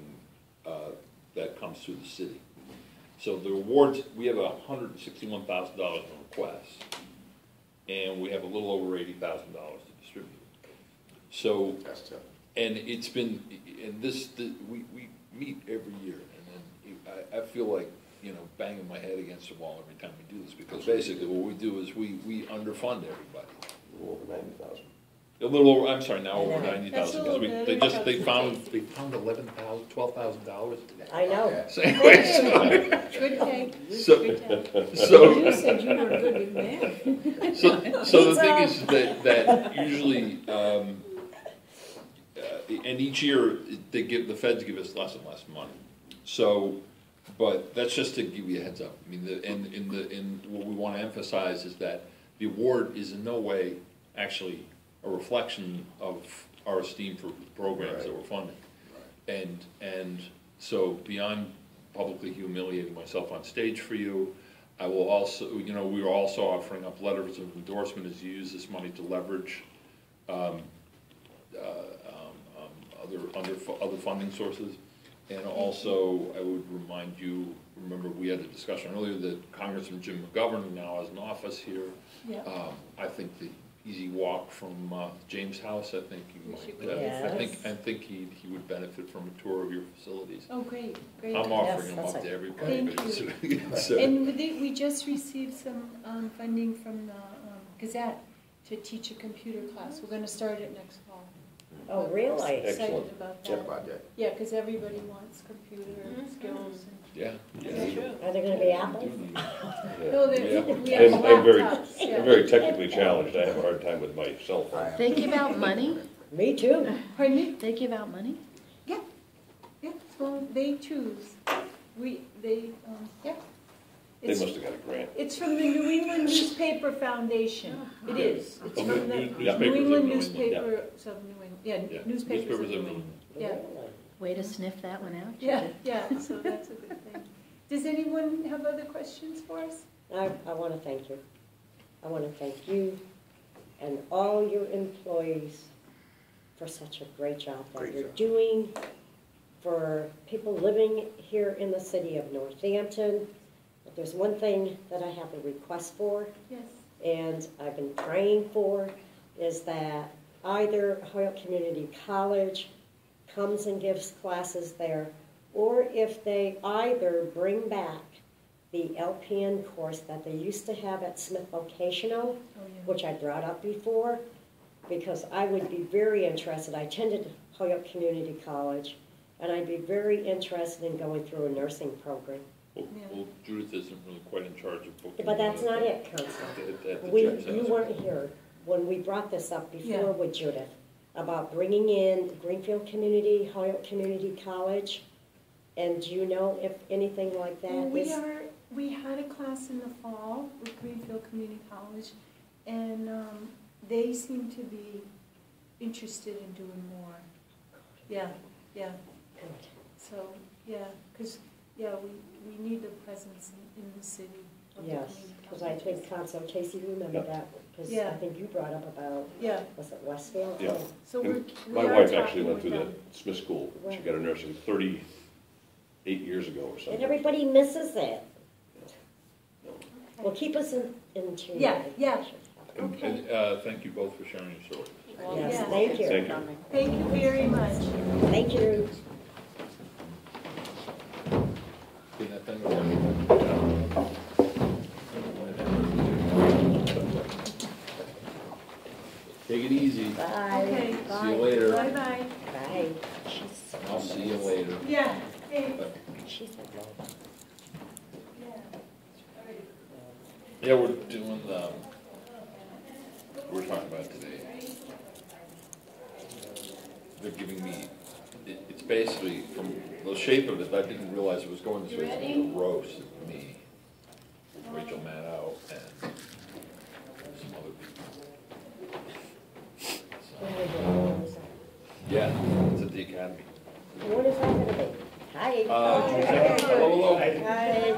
that comes through the city. So the awards, we have $161,000 in requests, and we have a little over $80,000 to distribute. So, and it's been, and this, we meet every year, and then I feel like, you know, banging my head against the wall every time we do this, because basically what we do is we underfund everybody. A little over 90,000. A little over, I'm sorry, now over 90,000, because they found $11,000, $12,000. I know. So anyway, so you said you were good in math. So the thing is that usually, and each year the feds give us less and less money. So, but that's just to give you a heads up. I mean, what we want to emphasize is that the award is in no way actually a reflection of our esteem for programs that we're funding. Right. And so beyond publicly humiliating myself on stage for you, I will also, you know, we are also offering up letters of endorsement as you use this money to leverage other funding sources. And also, I would remind you, remember we had a discussion earlier that Congressman Jim McGovern, who now has an office here, I think the easy walk from James House. I think you might. I think he would benefit from a tour of your facilities. Oh, great! Great. I'm offering them up to everybody. Thank you. And we just received some funding from the Gazette to teach a computer class. We're going to start it next fall. Oh, really? Excellent. Excited about that. Yeah, because everybody wants computer skills. And Are they going to be Apple? No, I'm very technically challenged. I have a hard time with my cell phone. They give out money. Me too. Pardon me? They give out money? Yeah. Yeah. Well, they choose. They must have got a grant. It's from the New England Newspaper Foundation. It is. It's from the New England Newspaper of New England. Yeah, Newspapers of New England. Yeah. Way to sniff that one out. Yeah, so that's a good thing. Does anyone have other questions for us? I want to thank you. I want to thank you and all your employees for such a great job that you're doing for people living here in the city of Northampton. But there's one thing that I have a request for, and I've been praying for, is that either Holyoke Community College comes and gives classes there, or if they either bring back the LPN course that they used to have at Smith Vocational, which I brought up before, because I would be very interested. I attended Holyoke Community College, and I'd be very interested in going through a nursing program. Well, Judith isn't really quite in charge of booking. But that's not it, Council. You weren't here when we brought this up before with Judith about bringing in Greenfield Community, Holyoke Community College, and do you know if anything like that We had a class in the fall with Greenfield Community College, and they seem to be interested in doing more. Yeah. Good. So, because we need the presence in the city. Yes, because I think Council Casey, you remember that, because I think you brought up about, was it Westfield? Yeah. So my wife actually went through the Smith School. Right. She got a nursing 38 years ago or something. And everybody misses that. No. Okay. Well, keep us in tune. Yeah. Okay. And, thank you both for sharing your story. Yes, thank you. Thank you very much. Thank you. Take it easy. Bye. Okay. Bye. See you later. Bye. Bye. I'll see you later. Yeah. She's like, we're doing the. We're talking about today. They're giving me. It's basically from the shape of it. I didn't realize it was going this way. It's going to roast me, Rachel Maddow, and some other people. So, it's at the academy. What is that going to be? Hi. Hello. Hi.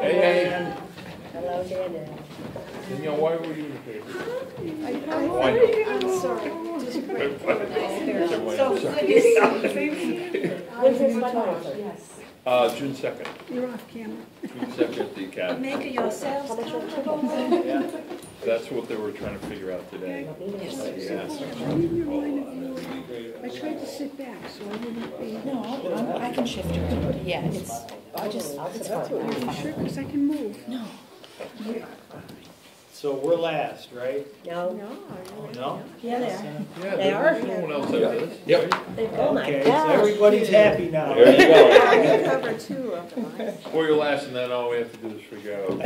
Hey. Hello, Dana. Danielle, why were you here? I'm sorry. Just great. When's this fundraiser? Yes. June 2nd. You're off camera. June 2nd at the academy. Make it yourself. That's what they were trying to figure out today. I tried to sit back, so I wouldn't be... No, I can shift her. Yeah, it's fine. Are you sure? Because I can move. No. Yeah. So we're last, right? No. Yeah, they are. Everyone else has this. Oh my gosh. So everybody's happy now. There you go. I can cover two of them. Well, you're last, and then all we have to do is figure out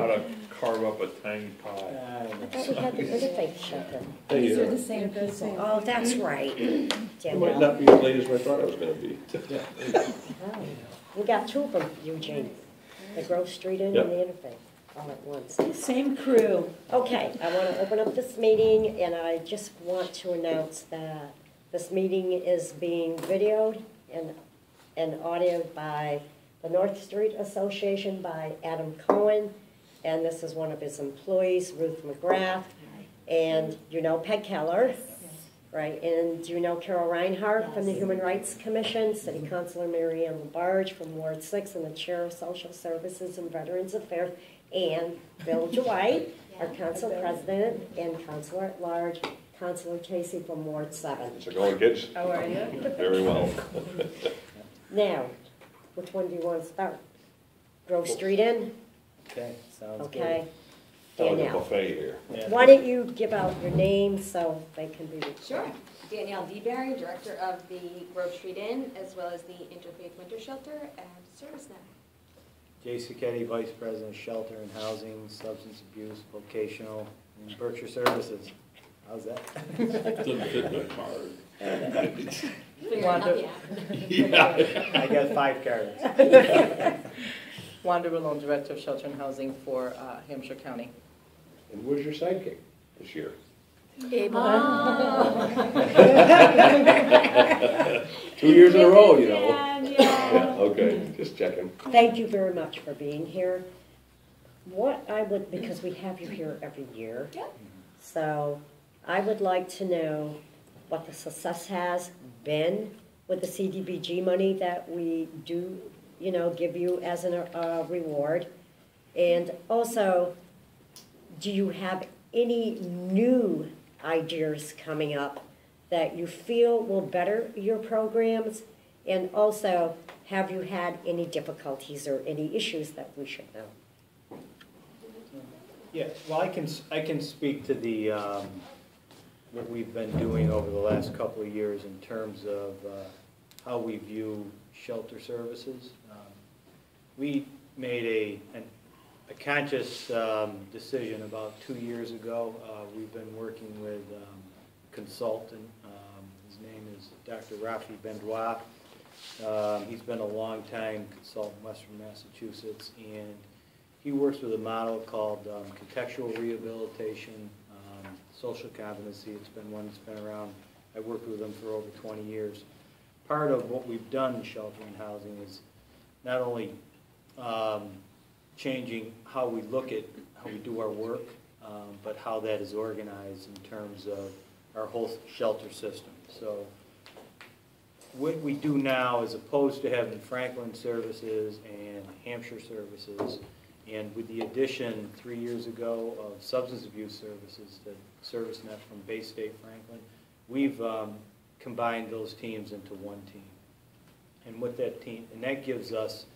how to carve up a tiny pie. I thought we had the Interfaith Shelter. These are the same people. Oh, that's right. It might not be as late as I thought it was going to be. We got two of them, Eugene. The Grove Street Inn and the Interfaith. All at once. Same crew. Okay, I want to open up this meeting, and I just want to announce that this meeting is being videoed and audioed by the North Street Association by Adam Cohen, and this is one of his employees, Ruth McGrath, and you know Peg Keller, right? And do you know Carol Reinhardt from the Human Rights Commission, City Councilor Mary Ann LaBarge from Ward 6, and the Chair of Social Services and Veterans Affairs, and Bill Dwight, our council president, and councilor at large, Councilor Casey from Ward 7. So going, kids. How are you? Very well. Now, which one do you want to start? Grove Street Inn? Okay, sounds good. Okay. Danielle. Why don't you give out your name so they can be recorded? Sure. Danielle DeBerry, director of the Grove Street Inn, as well as the Interfaith Winter Shelter and ServiceNet. Jason Kenny, Vice President, Shelter and Housing, Substance Abuse, Vocational, and Berkshire Services. How's that? I got 5 cards. Wanda Malone, Director of Shelter and Housing for Hampshire County. And where's your sidekick this year? Abel. Oh. 2 years in a row, you know. Yeah, okay, just checking. Thank you very much for being here. Because we have you here every year. Yep. So I would like to know what the success has been with the CDBG money that we do, give you as a reward. And also, do you have any new ideas coming up that you feel will better your programs? And also, have you had any difficulties or any issues that we should know? Yeah, well, I can speak to the what we've been doing over the last couple of years in terms of how we view shelter services. We made a conscious decision about 2 years ago. We've been working with a consultant. His name is Dr. Rafi Bendois. He's been a long-time consultant in Western Massachusetts, and he works with a model called contextual rehabilitation, social competency. It's been one that's been around. I worked with him for over 20 years. Part of what we've done in shelter and housing is not only changing how we look at how we do our work, but how that is organized in terms of our whole shelter system. So what we do now, as opposed to having Franklin Services and Hampshire Services, and with the addition 3 years ago of substance abuse services, the ServiceNet from Bay State Franklin, we've combined those teams into one team. And with that team, and that gives us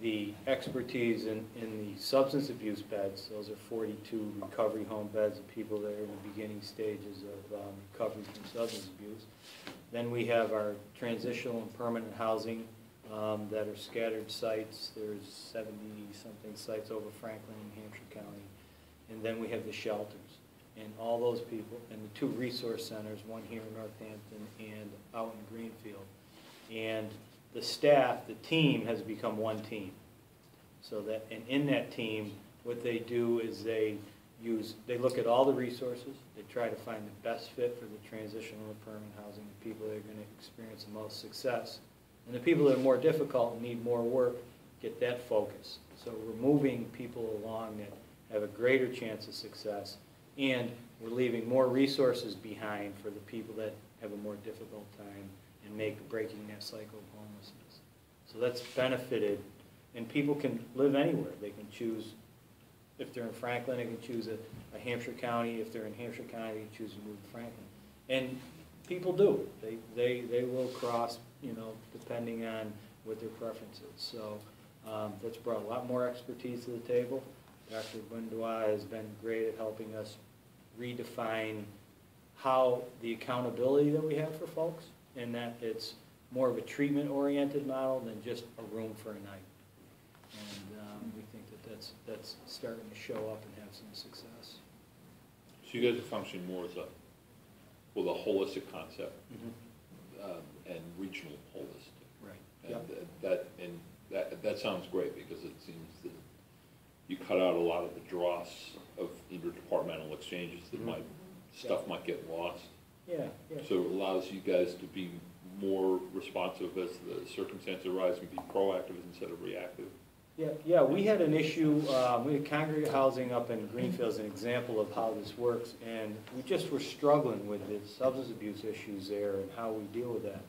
the expertise in the substance abuse beds. Those are 42 recovery home beds of people that are in the beginning stages of recovery from substance abuse. Then we have our transitional and permanent housing that are scattered sites. There's 70-something sites over Franklin and Hampshire County. And then we have the shelters. And all those people, and the two resource centers, one here in Northampton and out in Greenfield. And the staff, the team, has become one team. So that, and in that team, what they do is they look at all the resources. They try to find the best fit for the transitional and permanent housing, the people that are going to experience the most success. And the people that are more difficult and need more work get that focus. So we're moving people along that have a greater chance of success, and we're leaving more resources behind for the people that have a more difficult time and breaking that cycle of homelessness. So that's benefited, and people can live anywhere. They can choose, if they're in Franklin, they can choose a Hampshire County. If they're in Hampshire County, they can choose to move to Franklin. And people do. They will cross, you know, depending on what their preference is. So that's brought a lot more expertise to the table. Dr. Bendois has been great at helping us redefine how the accountability that we have for folks, and that it's more of a treatment-oriented model than just a room for a night. And we think that that's starting to show up and have some success. So you guys are functioning more as with a holistic concept, mm-hmm. And regional holistic. Right. And, yep. that sounds great, because it seems that you cut out a lot of the dross of interdepartmental exchanges that mm-hmm. might get lost. Yeah, yeah. So it allows you guys to be more responsive as the circumstances arise and be proactive instead of reactive. Yeah, yeah. We had an issue. We had congregate housing up in Greenfield as an example of how this works, and we just were struggling with the substance abuse issues there and how we deal with that.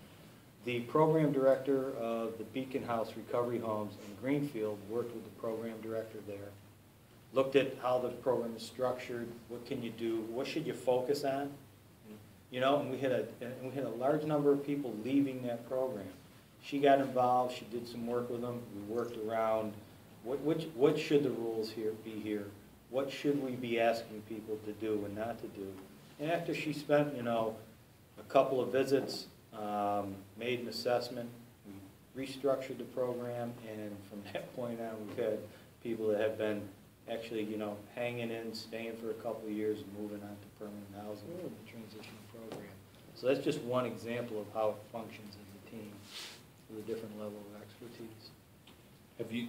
The program director of the Beacon House Recovery Homes in Greenfield worked with the program director there, looked at how the program is structured, what can you do, what should you focus on. You know, and we had a large number of people leaving that program. She got involved. She did some work with them. We worked around what should the rules be here? What should we be asking people to do and not to do? And after she spent, you know, a couple of visits, made an assessment, we restructured the program, and from that point on, we've had people that have been actually, you know, hanging in, staying for a couple of years, and moving on to permanent housing in the transition program. So that's just one example of how it functions as a team with a different level of expertise. Have you,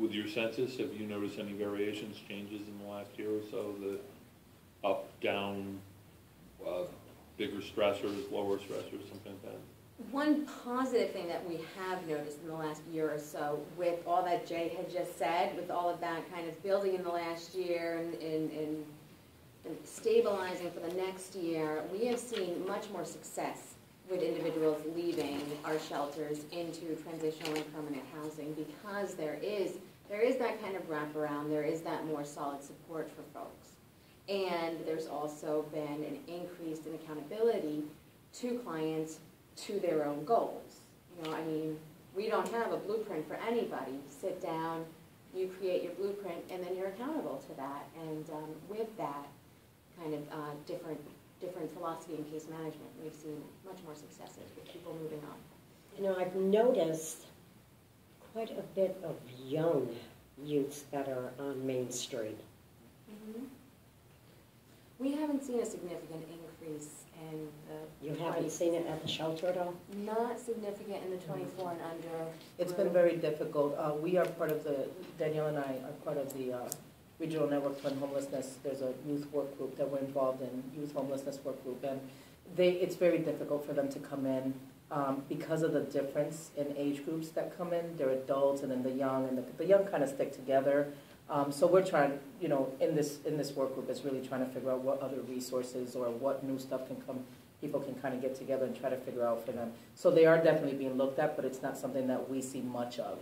with your census, have you noticed any variations, changes in the last year or so? The up, down, bigger stressors, lower stressors, something like that? One positive thing that we have noticed in the last year or so, with all that Jay had just said, with all of that kind of building in the last year and stabilizing for the next year, we have seen much more success with individuals leaving our shelters into transitional and permanent housing, because there is that kind of wraparound, there is that more solid support for folks. And there's also been an increase in accountability to clients, to their own goals. You know, I mean, we don't have a blueprint for anybody. Sit down, you create your blueprint, and then you're accountable to that. And with that kind of different philosophy in case management, we've seen much more successes with people moving on. You know, I've noticed quite a bit of young youths that are on Main Street. Mm-hmm. We haven't seen a significant increase in the... You haven't seen it at the shelter at all? Not significant in the 24 and under. It's been very difficult. We are part of the, Danielle and I are part of the Regional Network to End Homelessness. There's a youth work group that we're involved in, Youth Homelessness Work Group, and it's very difficult for them to come in because of the difference in age groups that come in. They're adults and then the young, and the young kind of stick together. So we're trying, you know, in this work group, is really trying to figure out what other resources or what new stuff can come, people can kind of get together and try to figure out for them. So they are definitely being looked at, but it's not something that we see much of.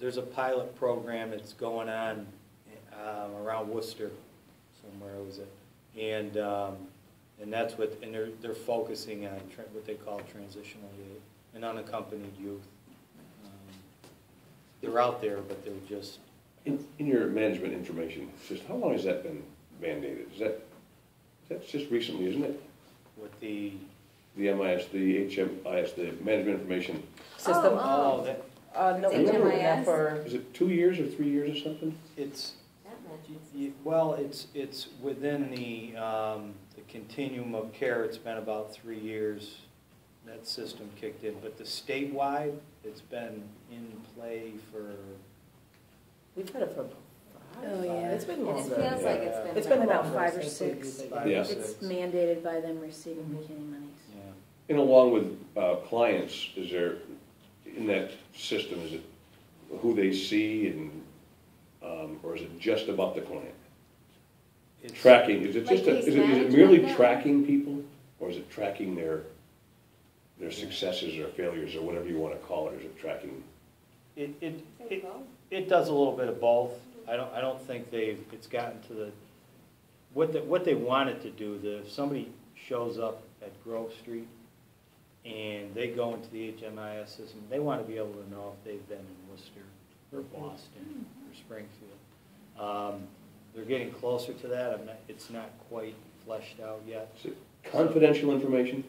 There's a pilot program that's going on around Worcester, somewhere was it, and that's what, and they're focusing on what they call transitional youth and unaccompanied youth. They're out there, but they're just. In your management information, just how long has that been mandated? That's just recently, isn't it? With the MIS, the HMIS, the management information system. Oh, that. No, HMIS. For, is it 2 years or 3 years or something? It's well, it's within the continuum of care. It's been about 3 years that system kicked in, but the statewide, it's been in play for. We've had it for 5 years. Oh, yeah. It's been longer. It feels like it's been. It's been about 5 or 6. Yes. It's mandated by them receiving beginning monies. Yeah. And along with clients, is there, in that system, is it who they see, and or is it just about the client? It's tracking. Is it just like is it merely tracking people, or is it tracking their successes or failures or whatever you want to call it? Or is it tracking? It does a little bit of both. I don't think it's gotten to the what they wanted to do. If somebody shows up at Grove Street and they go into the HMIS system, they want to be able to know if they've been in Worcester or Boston or Springfield. They're getting closer to that. It's not quite fleshed out yet. Is it confidential information?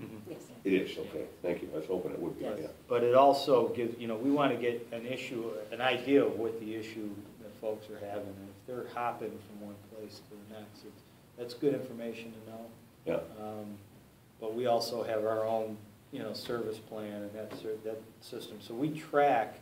Mm-hmm. Yes. It is, okay. Thank you. I was hoping it would be. Yes. Yeah. But it also gives, you know, we want to get an issue, an idea of what the issue that folks are having. And if they're hopping from one place to the next, that's good information to know. Yeah. But we also have our own, you know, service plan and that system. So we track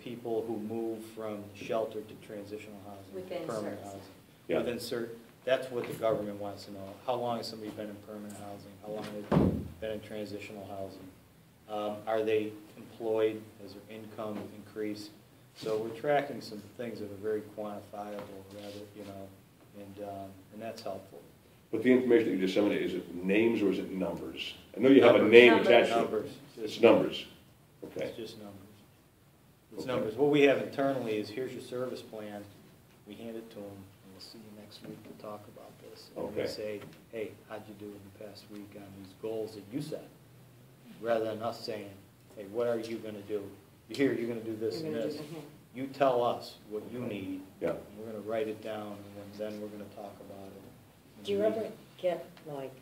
people who move from shelter to transitional housing, within permanent housing. Yeah. Within certain. That's what the government wants to know. How long has somebody been in permanent housing? How long have they been in transitional housing? Are they employed? Has their income increased? So we're tracking some things that are very quantifiable, rather, you know, and that's helpful. But the information that you disseminate, is it names or is it numbers? I know you have a name attached to it. It's numbers. Okay. It's just numbers. It's numbers. What we have internally is, here's your service plan. We hand it to them. We'll see you next week to talk about this. And okay. We say, hey, how'd you do in the past week on these goals that you set? Rather than us saying, hey, what are you going to do? You're going to do this and this. You tell us what you need. Yeah. And we're going to write it down, and then we're going to talk about it. Do you ever get, like,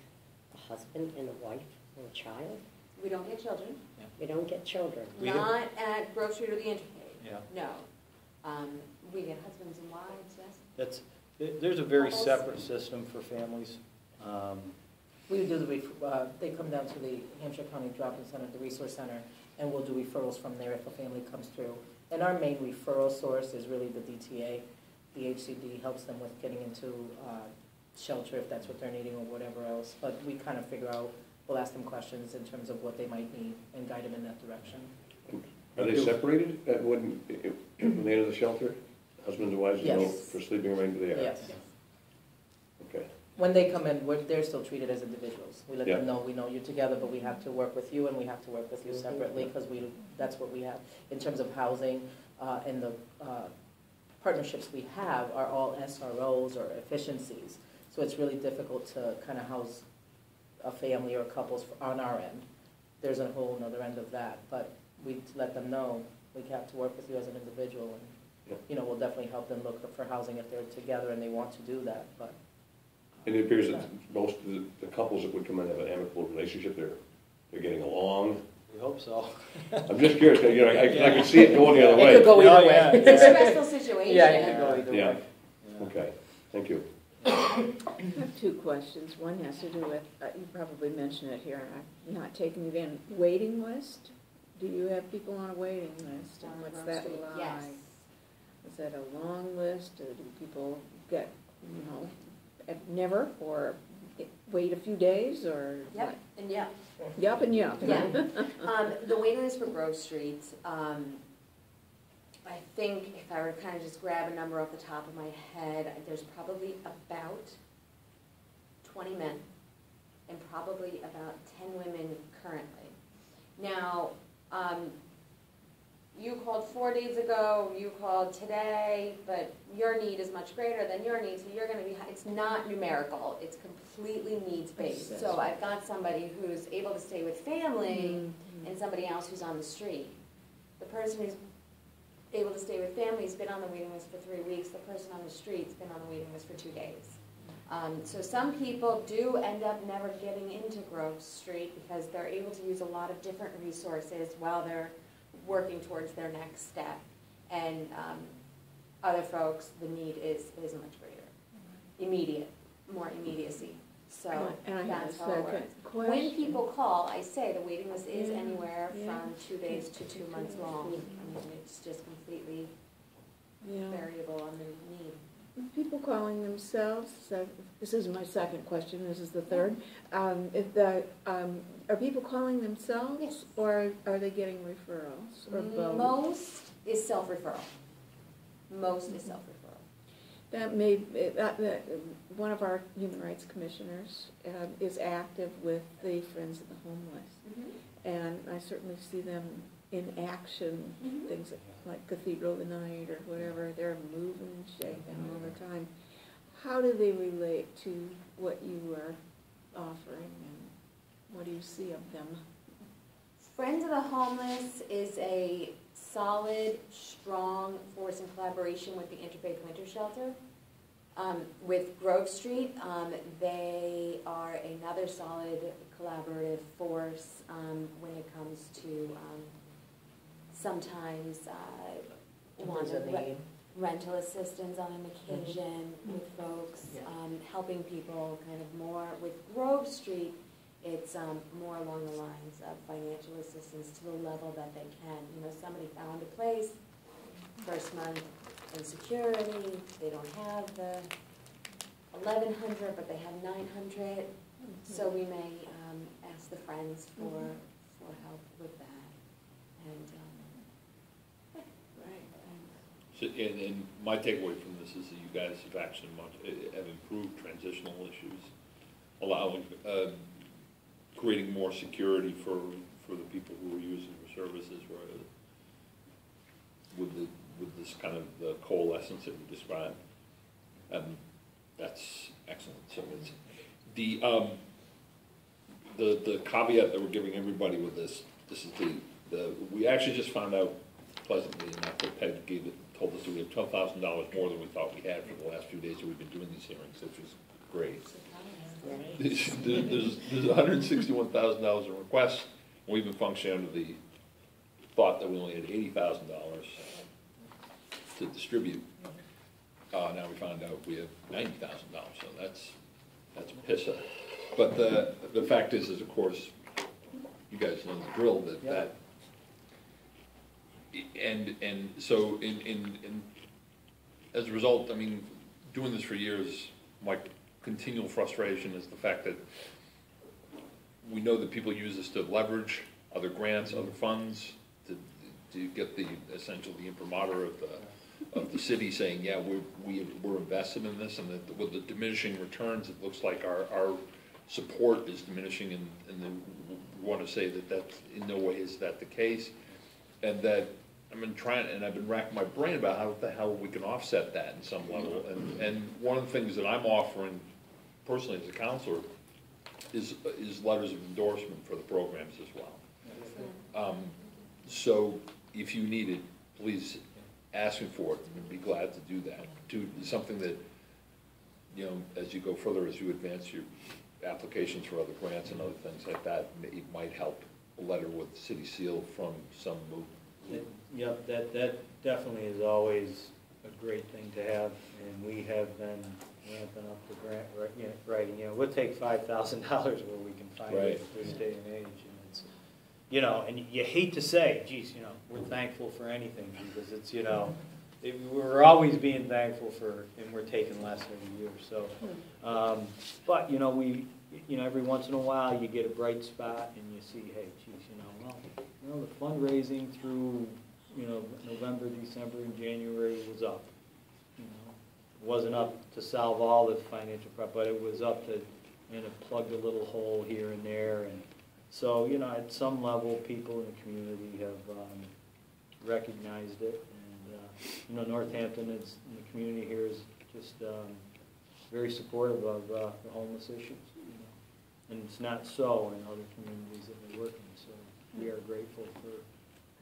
a husband and a wife or a child? We don't get children. Yeah. We don't get children. Not at Grove Street or the Interfaith. Yeah. No. We get husbands and wives, yes. There's a very separate system for families. We do they come down to the Hampshire County Drop-In Center, the Resource Center, and we'll do referrals from there if a family comes through. And our main referral source is really the DTA. The HCD helps them with getting into shelter if that's what they're needing or whatever else. But we kind of figure out, we'll ask them questions in terms of what they might need and guide them in that direction. Are they separated when they enter the shelter? Husbands and wives, yes. For sleeping arrangement, they are. Yes. Okay. When they come in, they're still treated as individuals. We let them know, we know you're together, but we have to work with you, and we have to work with you separately, because that's what we have. In terms of housing and the partnerships we have are all SROs or efficiencies. So it's really difficult to kind of house a family or couples on our end. There's a whole other end of that, but we let them know we have to work with you as an individual. And you know, we'll definitely help them look for housing if they're together and they want to do that. But it appears that most of the couples that would come in have an amicable relationship. They're getting along. We hope so. I'm just curious. You know, I can see it going the other way. It could go either way. Yeah. It's a stressful situation. Yeah, it could go either way. Yeah. Okay. Thank you. I have two questions. One has to do with, you probably mentioned it here, and I'm not taking it in. Waiting list? Do you have people on a waiting list? And what's that like? Yes. Is that a long list? Or do people get, you know, never, or wait a few days, or? Yep, and yep. Yep, and yep. Yeah. The waiting list for Grove Street, I think if I were to kind of just grab a number off the top of my head, there's probably about 20 men and probably about 10 women currently. Now, you called 4 days ago, you called today, but your need is much greater than your need, so you're going to be, it's not numerical, it's completely needs-based. So I've got somebody who's able to stay with family and somebody else who's on the street. The person who's able to stay with family has been on the waiting list for 3 weeks, the person on the street's been on the waiting list for 2 days. So some people do end up never getting into Grove Street because they're able to use a lot of different resources while they're working towards their next step, and other folks, the need is much greater, immediate, more immediacy. So that's how it works. When people call, I say the waiting list is anywhere from 2 days to 2 months long. I mean, it's just completely variable on the need. People calling themselves, so this is my second question, this is the third, are people calling themselves or are they getting referrals or both? Most is self-referral. Most is self-referral. That may, one of our human rights commissioners is active with the Friends of the Homeless, and I certainly see them in action, things like Cathedral Night or whatever. They're moving and shaking all the time. How do they relate to what you are offering, and what do you see of them? Friends of the Homeless is a solid, strong force in collaboration with the Interfaith Winter Shelter. With Grove Street, they are another solid collaborative force when it comes to sometimes rental assistance on an occasion with folks, helping people kind of more. With Grove Street, it's more along the lines of financial assistance to the level that they can. You know, somebody found a place, first month insecurity, they don't have the 1,100, but they have 900, so we may ask the friends for help with that. And, so, and my takeaway from this is that you guys have actually have improved transitional issues, allowing, creating more security for the people who are using your services, where with this kind of the coalescence that you described. That's excellent. So it's the caveat that we're giving everybody with this is we actually just found out pleasantly enough that Peg told us that we have $12,000 more than we thought we had for the last few days that we've been doing these hearings, which was great. There's $161,000 in requests, and we've been functioning under the thought that we only had $80,000 to distribute. Now we found out we have $90,000, so that's a pisser. But the fact is of course, you guys know the drill that and so in as a result, I mean, doing this for years, my continual frustration is the fact that we know that people use this to leverage other grants, other funds, to get essentially the imprimatur of the city saying, yeah, we're invested in this, and that with the diminishing returns, it looks like our support is diminishing, and then we want to say that in no way is that the case. And that I've been racking my brain about how the hell we can offset that in some level. And one of the things that I'm offering personally as a counselor is letters of endorsement for the programs as well. So if you need it, please asking for it, we'd be glad to do that. To something that, you know, as you go further, as you advance your applications for other grants and other things like that, it might help a letter with the city seal from some movement. Yep, that definitely is always a great thing to have, and we have been ramping up the grant writing. You know, we'll take $5,000 where we can find it at this day and age, and it's, you know, and you hate to say, geez, you know, we're thankful for anything, because it's, you know, we're always being thankful for, and we're taking less every year. So, but you know, every once in a while you get a bright spot, and you see, hey, geez, you know, well, you know, the fundraising through, you know, November, December, and January was up. You know, it wasn't up to solve all the financial problem, but it was up to, and it plugged a little hole here and there. And so, you know, at some level, people in the community have recognized it. And you know, Northampton and the community here is just very supportive of the homeless issues. You know, and it's not so in other communities that we work in. So we are grateful for,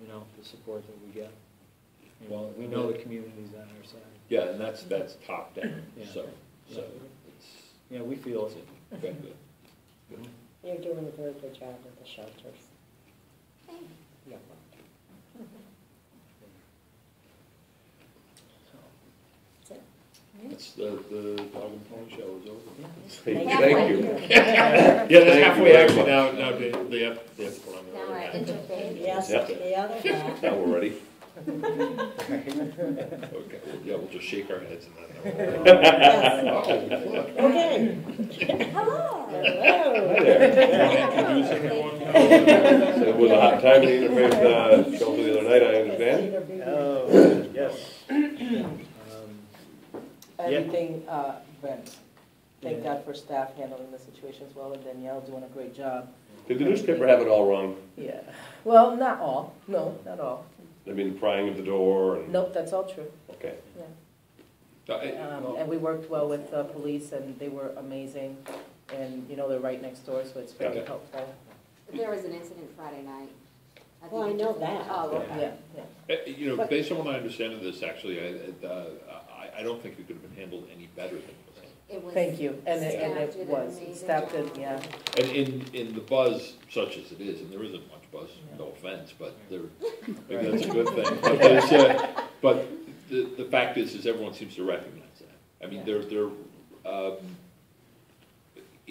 you know, the support that we get. You know, well, we know the community's on our side. Yeah, and that's top down. Yeah. So it's, yeah, we feel it. Good, good. You're doing a very good job at the shelters. Yeah. It's the dog and pony show is over. Yeah. Thank you. Yeah, that's halfway actually now. Now the Interfaith. Yes, yep. The other half. Now we're ready. Okay. Well, yeah, we'll just shake our heads and then. Okay. Hello. Hello. Hi there. Can you sing one? It was a hot time in the Interfaith show the other night. I understand. Oh yes. Everything went. Thank God for staff handling the situation as well, and Danielle doing a great job. Did the newspaper have it all wrong? Yeah. Well, not all. No, not all. I mean, prying at the door? And... Nope, that's all true. Okay. Yeah. And we worked well with the police, and they were amazing. And, you know, they're right next door, so it's very helpful. There was an incident Friday night. Well, I know that. Oh, okay. Yeah. Yeah. You know, but, based on what I understand of this, actually, I don't think it could have been handled any better than it was. Thank you, and it was. Staff did, yeah. And in the buzz, such as it is, and there isn't much buzz, no offense, but there, maybe that's a good thing. But, but the fact is everyone seems to recognize that. I mean,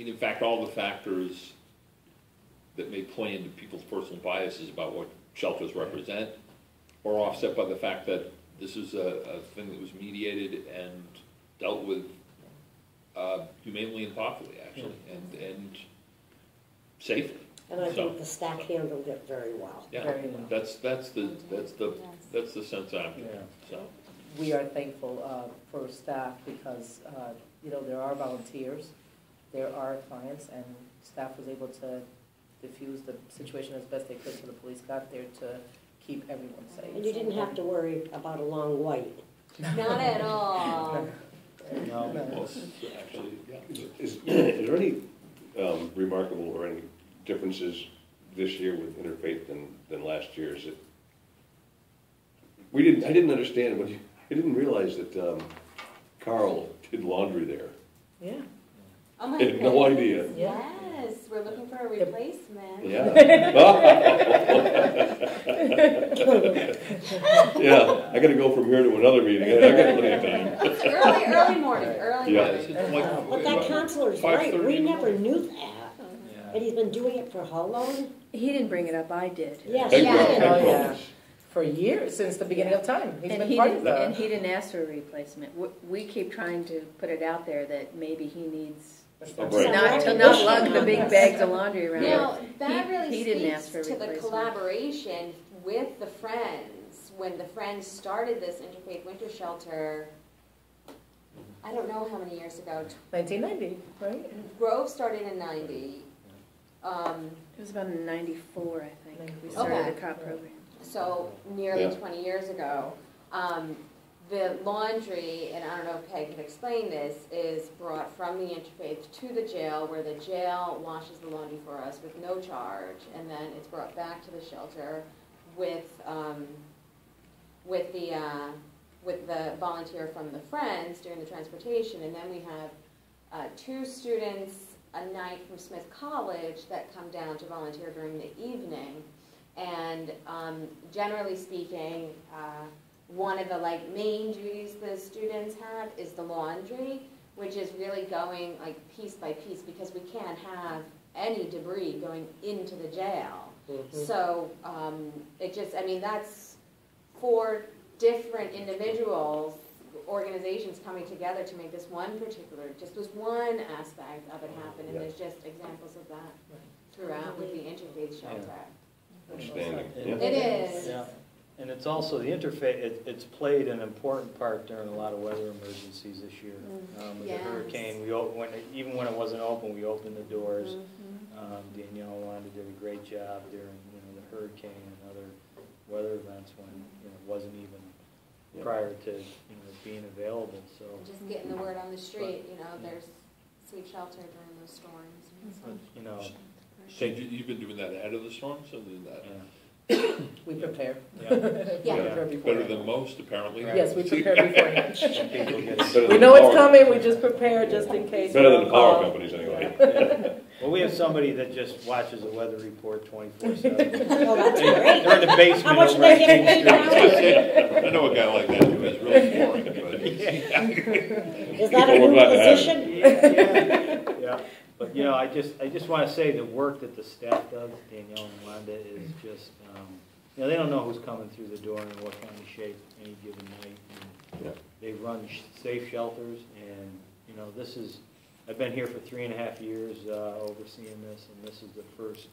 in fact, all the factors that may play into people's personal biases about what shelters represent are offset by the fact that this is a thing that was mediated and dealt with humanely and thoughtfully, actually, and safely. And I think the staff handled it very well. Yeah, very well. That's the sense I'm getting. Yeah. So we are thankful for staff because you know, there are volunteers, there are clients, and staff was able to diffuse the situation as best they could so the police got there to keep everyone safe. And you didn't have to worry about a long wait. Not at all. No. Actually, yeah. Is there any remarkable or any differences this year with Interfaith than last year? Is it? I didn't understand. I didn't realize that Carl did laundry there. Yeah. Oh my goodness. I had no idea. Yeah. We're looking for a replacement. Yeah. Yeah. I got to go from here to another meeting. I got plenty of time. Early morning. Early morning. But that counselor's right. We never knew that. Yeah. And he's been doing it for how long? He didn't bring it up. I did. Yes. Yeah. For years, since the beginning of time. He's been part of that. And he didn't ask for a replacement. We keep trying to put it out there that maybe he needs... Not lug the big bags of laundry around. Now, that really speaks to the collaboration with the Friends. When the Friends started this Interfaith Winter Shelter, I don't know how many years ago. 1990, right? Grove started in 90. It was about in 94, I think. We started the COP program. So nearly 20 years ago. The laundry, and I don't know if Peg can explain this, is brought from the Interfaith to the jail, where the jail washes the laundry for us with no charge, and then it's brought back to the shelter with the with the volunteer from the Friends doing the transportation, and then we have two students a night from Smith College that come down to volunteer during the evening. And generally speaking, one of the main duties the students have is the laundry, which is really going piece by piece, because we can't have any debris going into the jail. Mm-hmm. So it just, that's 4 different individuals, organizations coming together to make this one particular, just this one aspect of it happen, and there's just examples of that throughout with the Interfaith Shelter. Yeah. Outstanding. Yeah. It is. Yeah. And it's also the Interfaith, it's played an important part during a lot of weather emergencies this year. With the hurricane, even when it wasn't open, we opened the doors. Danielle Wanda did a great job during the hurricane and other weather events when it wasn't even prior to being available. So just getting the word on the street, there's safe shelter during those storms. But, you've been doing that ahead of the storms, or that? Yeah. We prepare. Yeah. Better than most, apparently. Right. Yes, we prepare beforehand. We know it's coming. We just prepare just in case. Better than the power companies, anyway. Yeah. Well, we have somebody that just watches the weather report 24/7. Oh, that's great. They're in the basement. How much are they getting paid now? I know a guy like that who is really boring. Is that a new position? Yeah. But I just want to say the work that the staff does, Danielle and Wanda, is just they don't know who's coming through the door and what kind of shape any given night. And they run safe shelters, and this is, I've been here for 3.5 years overseeing this, and this is the first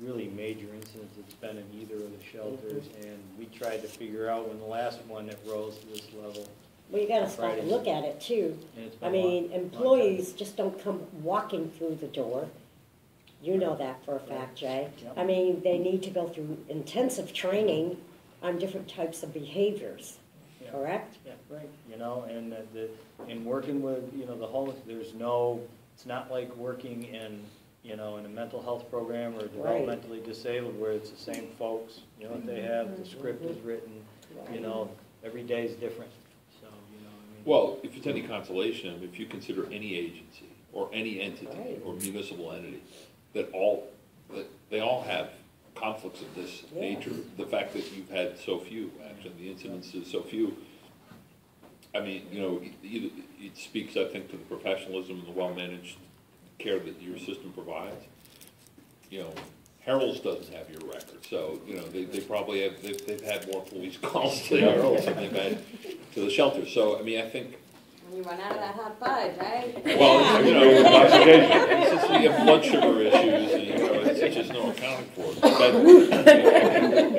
really major incident that's been in either of the shelters, and we tried to figure out when the last one that rose to this level. Well, you got to start to look at it, too. I mean, employees just don't come walking through the door. You know that for a fact, Jay. I mean, they need to go through intensive training on different types of behaviors, correct? Yeah, right. And in working with, the homeless, it's not like working in, in a mental health program or developmentally disabled where it's the same folks, what they have, the script is written, every day is different. Well, if it's any consolation, if you consider any agency or any entity or municipal entity that they all have conflicts of this nature, the fact that you've had so few, actually, the incidents is so few, it speaks, I think, to the professionalism and the well-managed care that your system provides. Harold's doesn't have your record, so they probably have. They've had more police calls to Harold's than they've had to the shelter. So I think when you run out of that hot fudge, right? Well, since you have blood sugar issues, it's just no accounting for it. And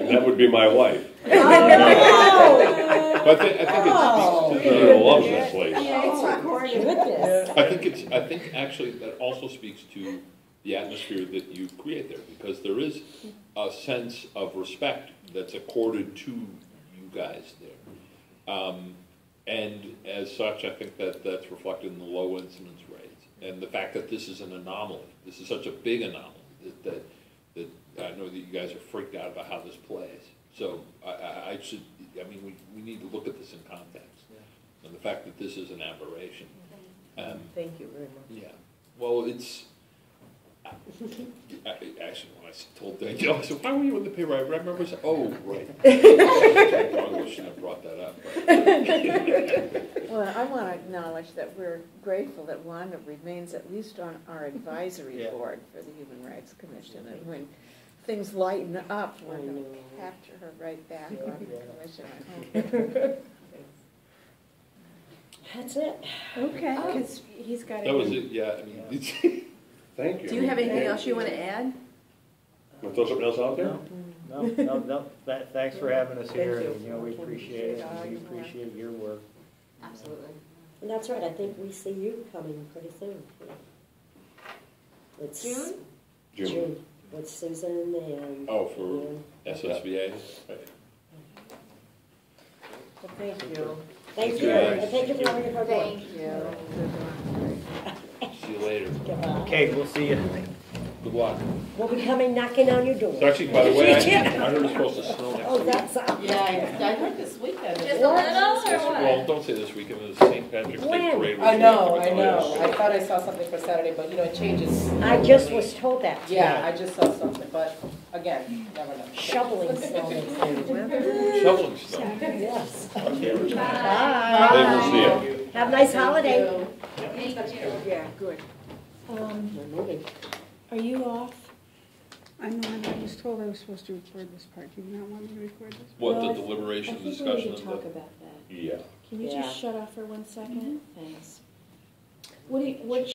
that would be my wife. But I think it speaks to the love of this place. I think actually that also speaks to the atmosphere that you create there, because there is a sense of respect that's accorded to you guys there. And as such, I think that that's reflected in the low incidence rates and the fact that this is an anomaly. This is such a big anomaly that I know that you guys are freaked out about how this plays. So we need to look at this in context and the fact that this is an aberration. Thank you very much. Yeah. Well, it's... Actually, when I told Danielle, I said, "Why were you in the pay ride?" I remember I said, "Oh, right." I shouldn't have brought that up. But. Well, I want to acknowledge that we're grateful that Wanda remains at least on our advisory board for the Human Rights Commission, and when things lighten up, we're going to capture her right back on the commission. That's it. Okay. Because he's got. That was it. Yeah. Thank you. Do you have anything else you want to add? Want to throw something else out there? No. Thanks for having us here, and we appreciate it. And we appreciate your work. Absolutely. And that's right. I think we see you coming pretty soon. It's June. With Susan and for SSBA. Right. Well, thank you. Thank you. Thank you for having us. Thank you. See you later. Okay, we'll see you. the block. We'll be coming knocking on your door. So actually, by the way, I heard it's supposed to snow next week. That's awesome. Yeah, I heard this weekend. Just or what? Well, don't say this weekend. It was St. Patrick's Day Parade. I know. I thought I saw something for Saturday, but you know, it changes. I just was told that. Yeah, I just saw something, but again, never know. Shoveling snow. Shoveling snow. Yes. Okay, bye. Bye. We'll see you. Have a nice holiday. Thank you. Yeah, good. Are you off? I'm on. I was told I was supposed to record this part. Do you not want me to record this part? What, the deliberation, the discussion? I think we need to talk about that. Yeah. Can you just shut off for 1 second? Mm-hmm. Thanks. What do you...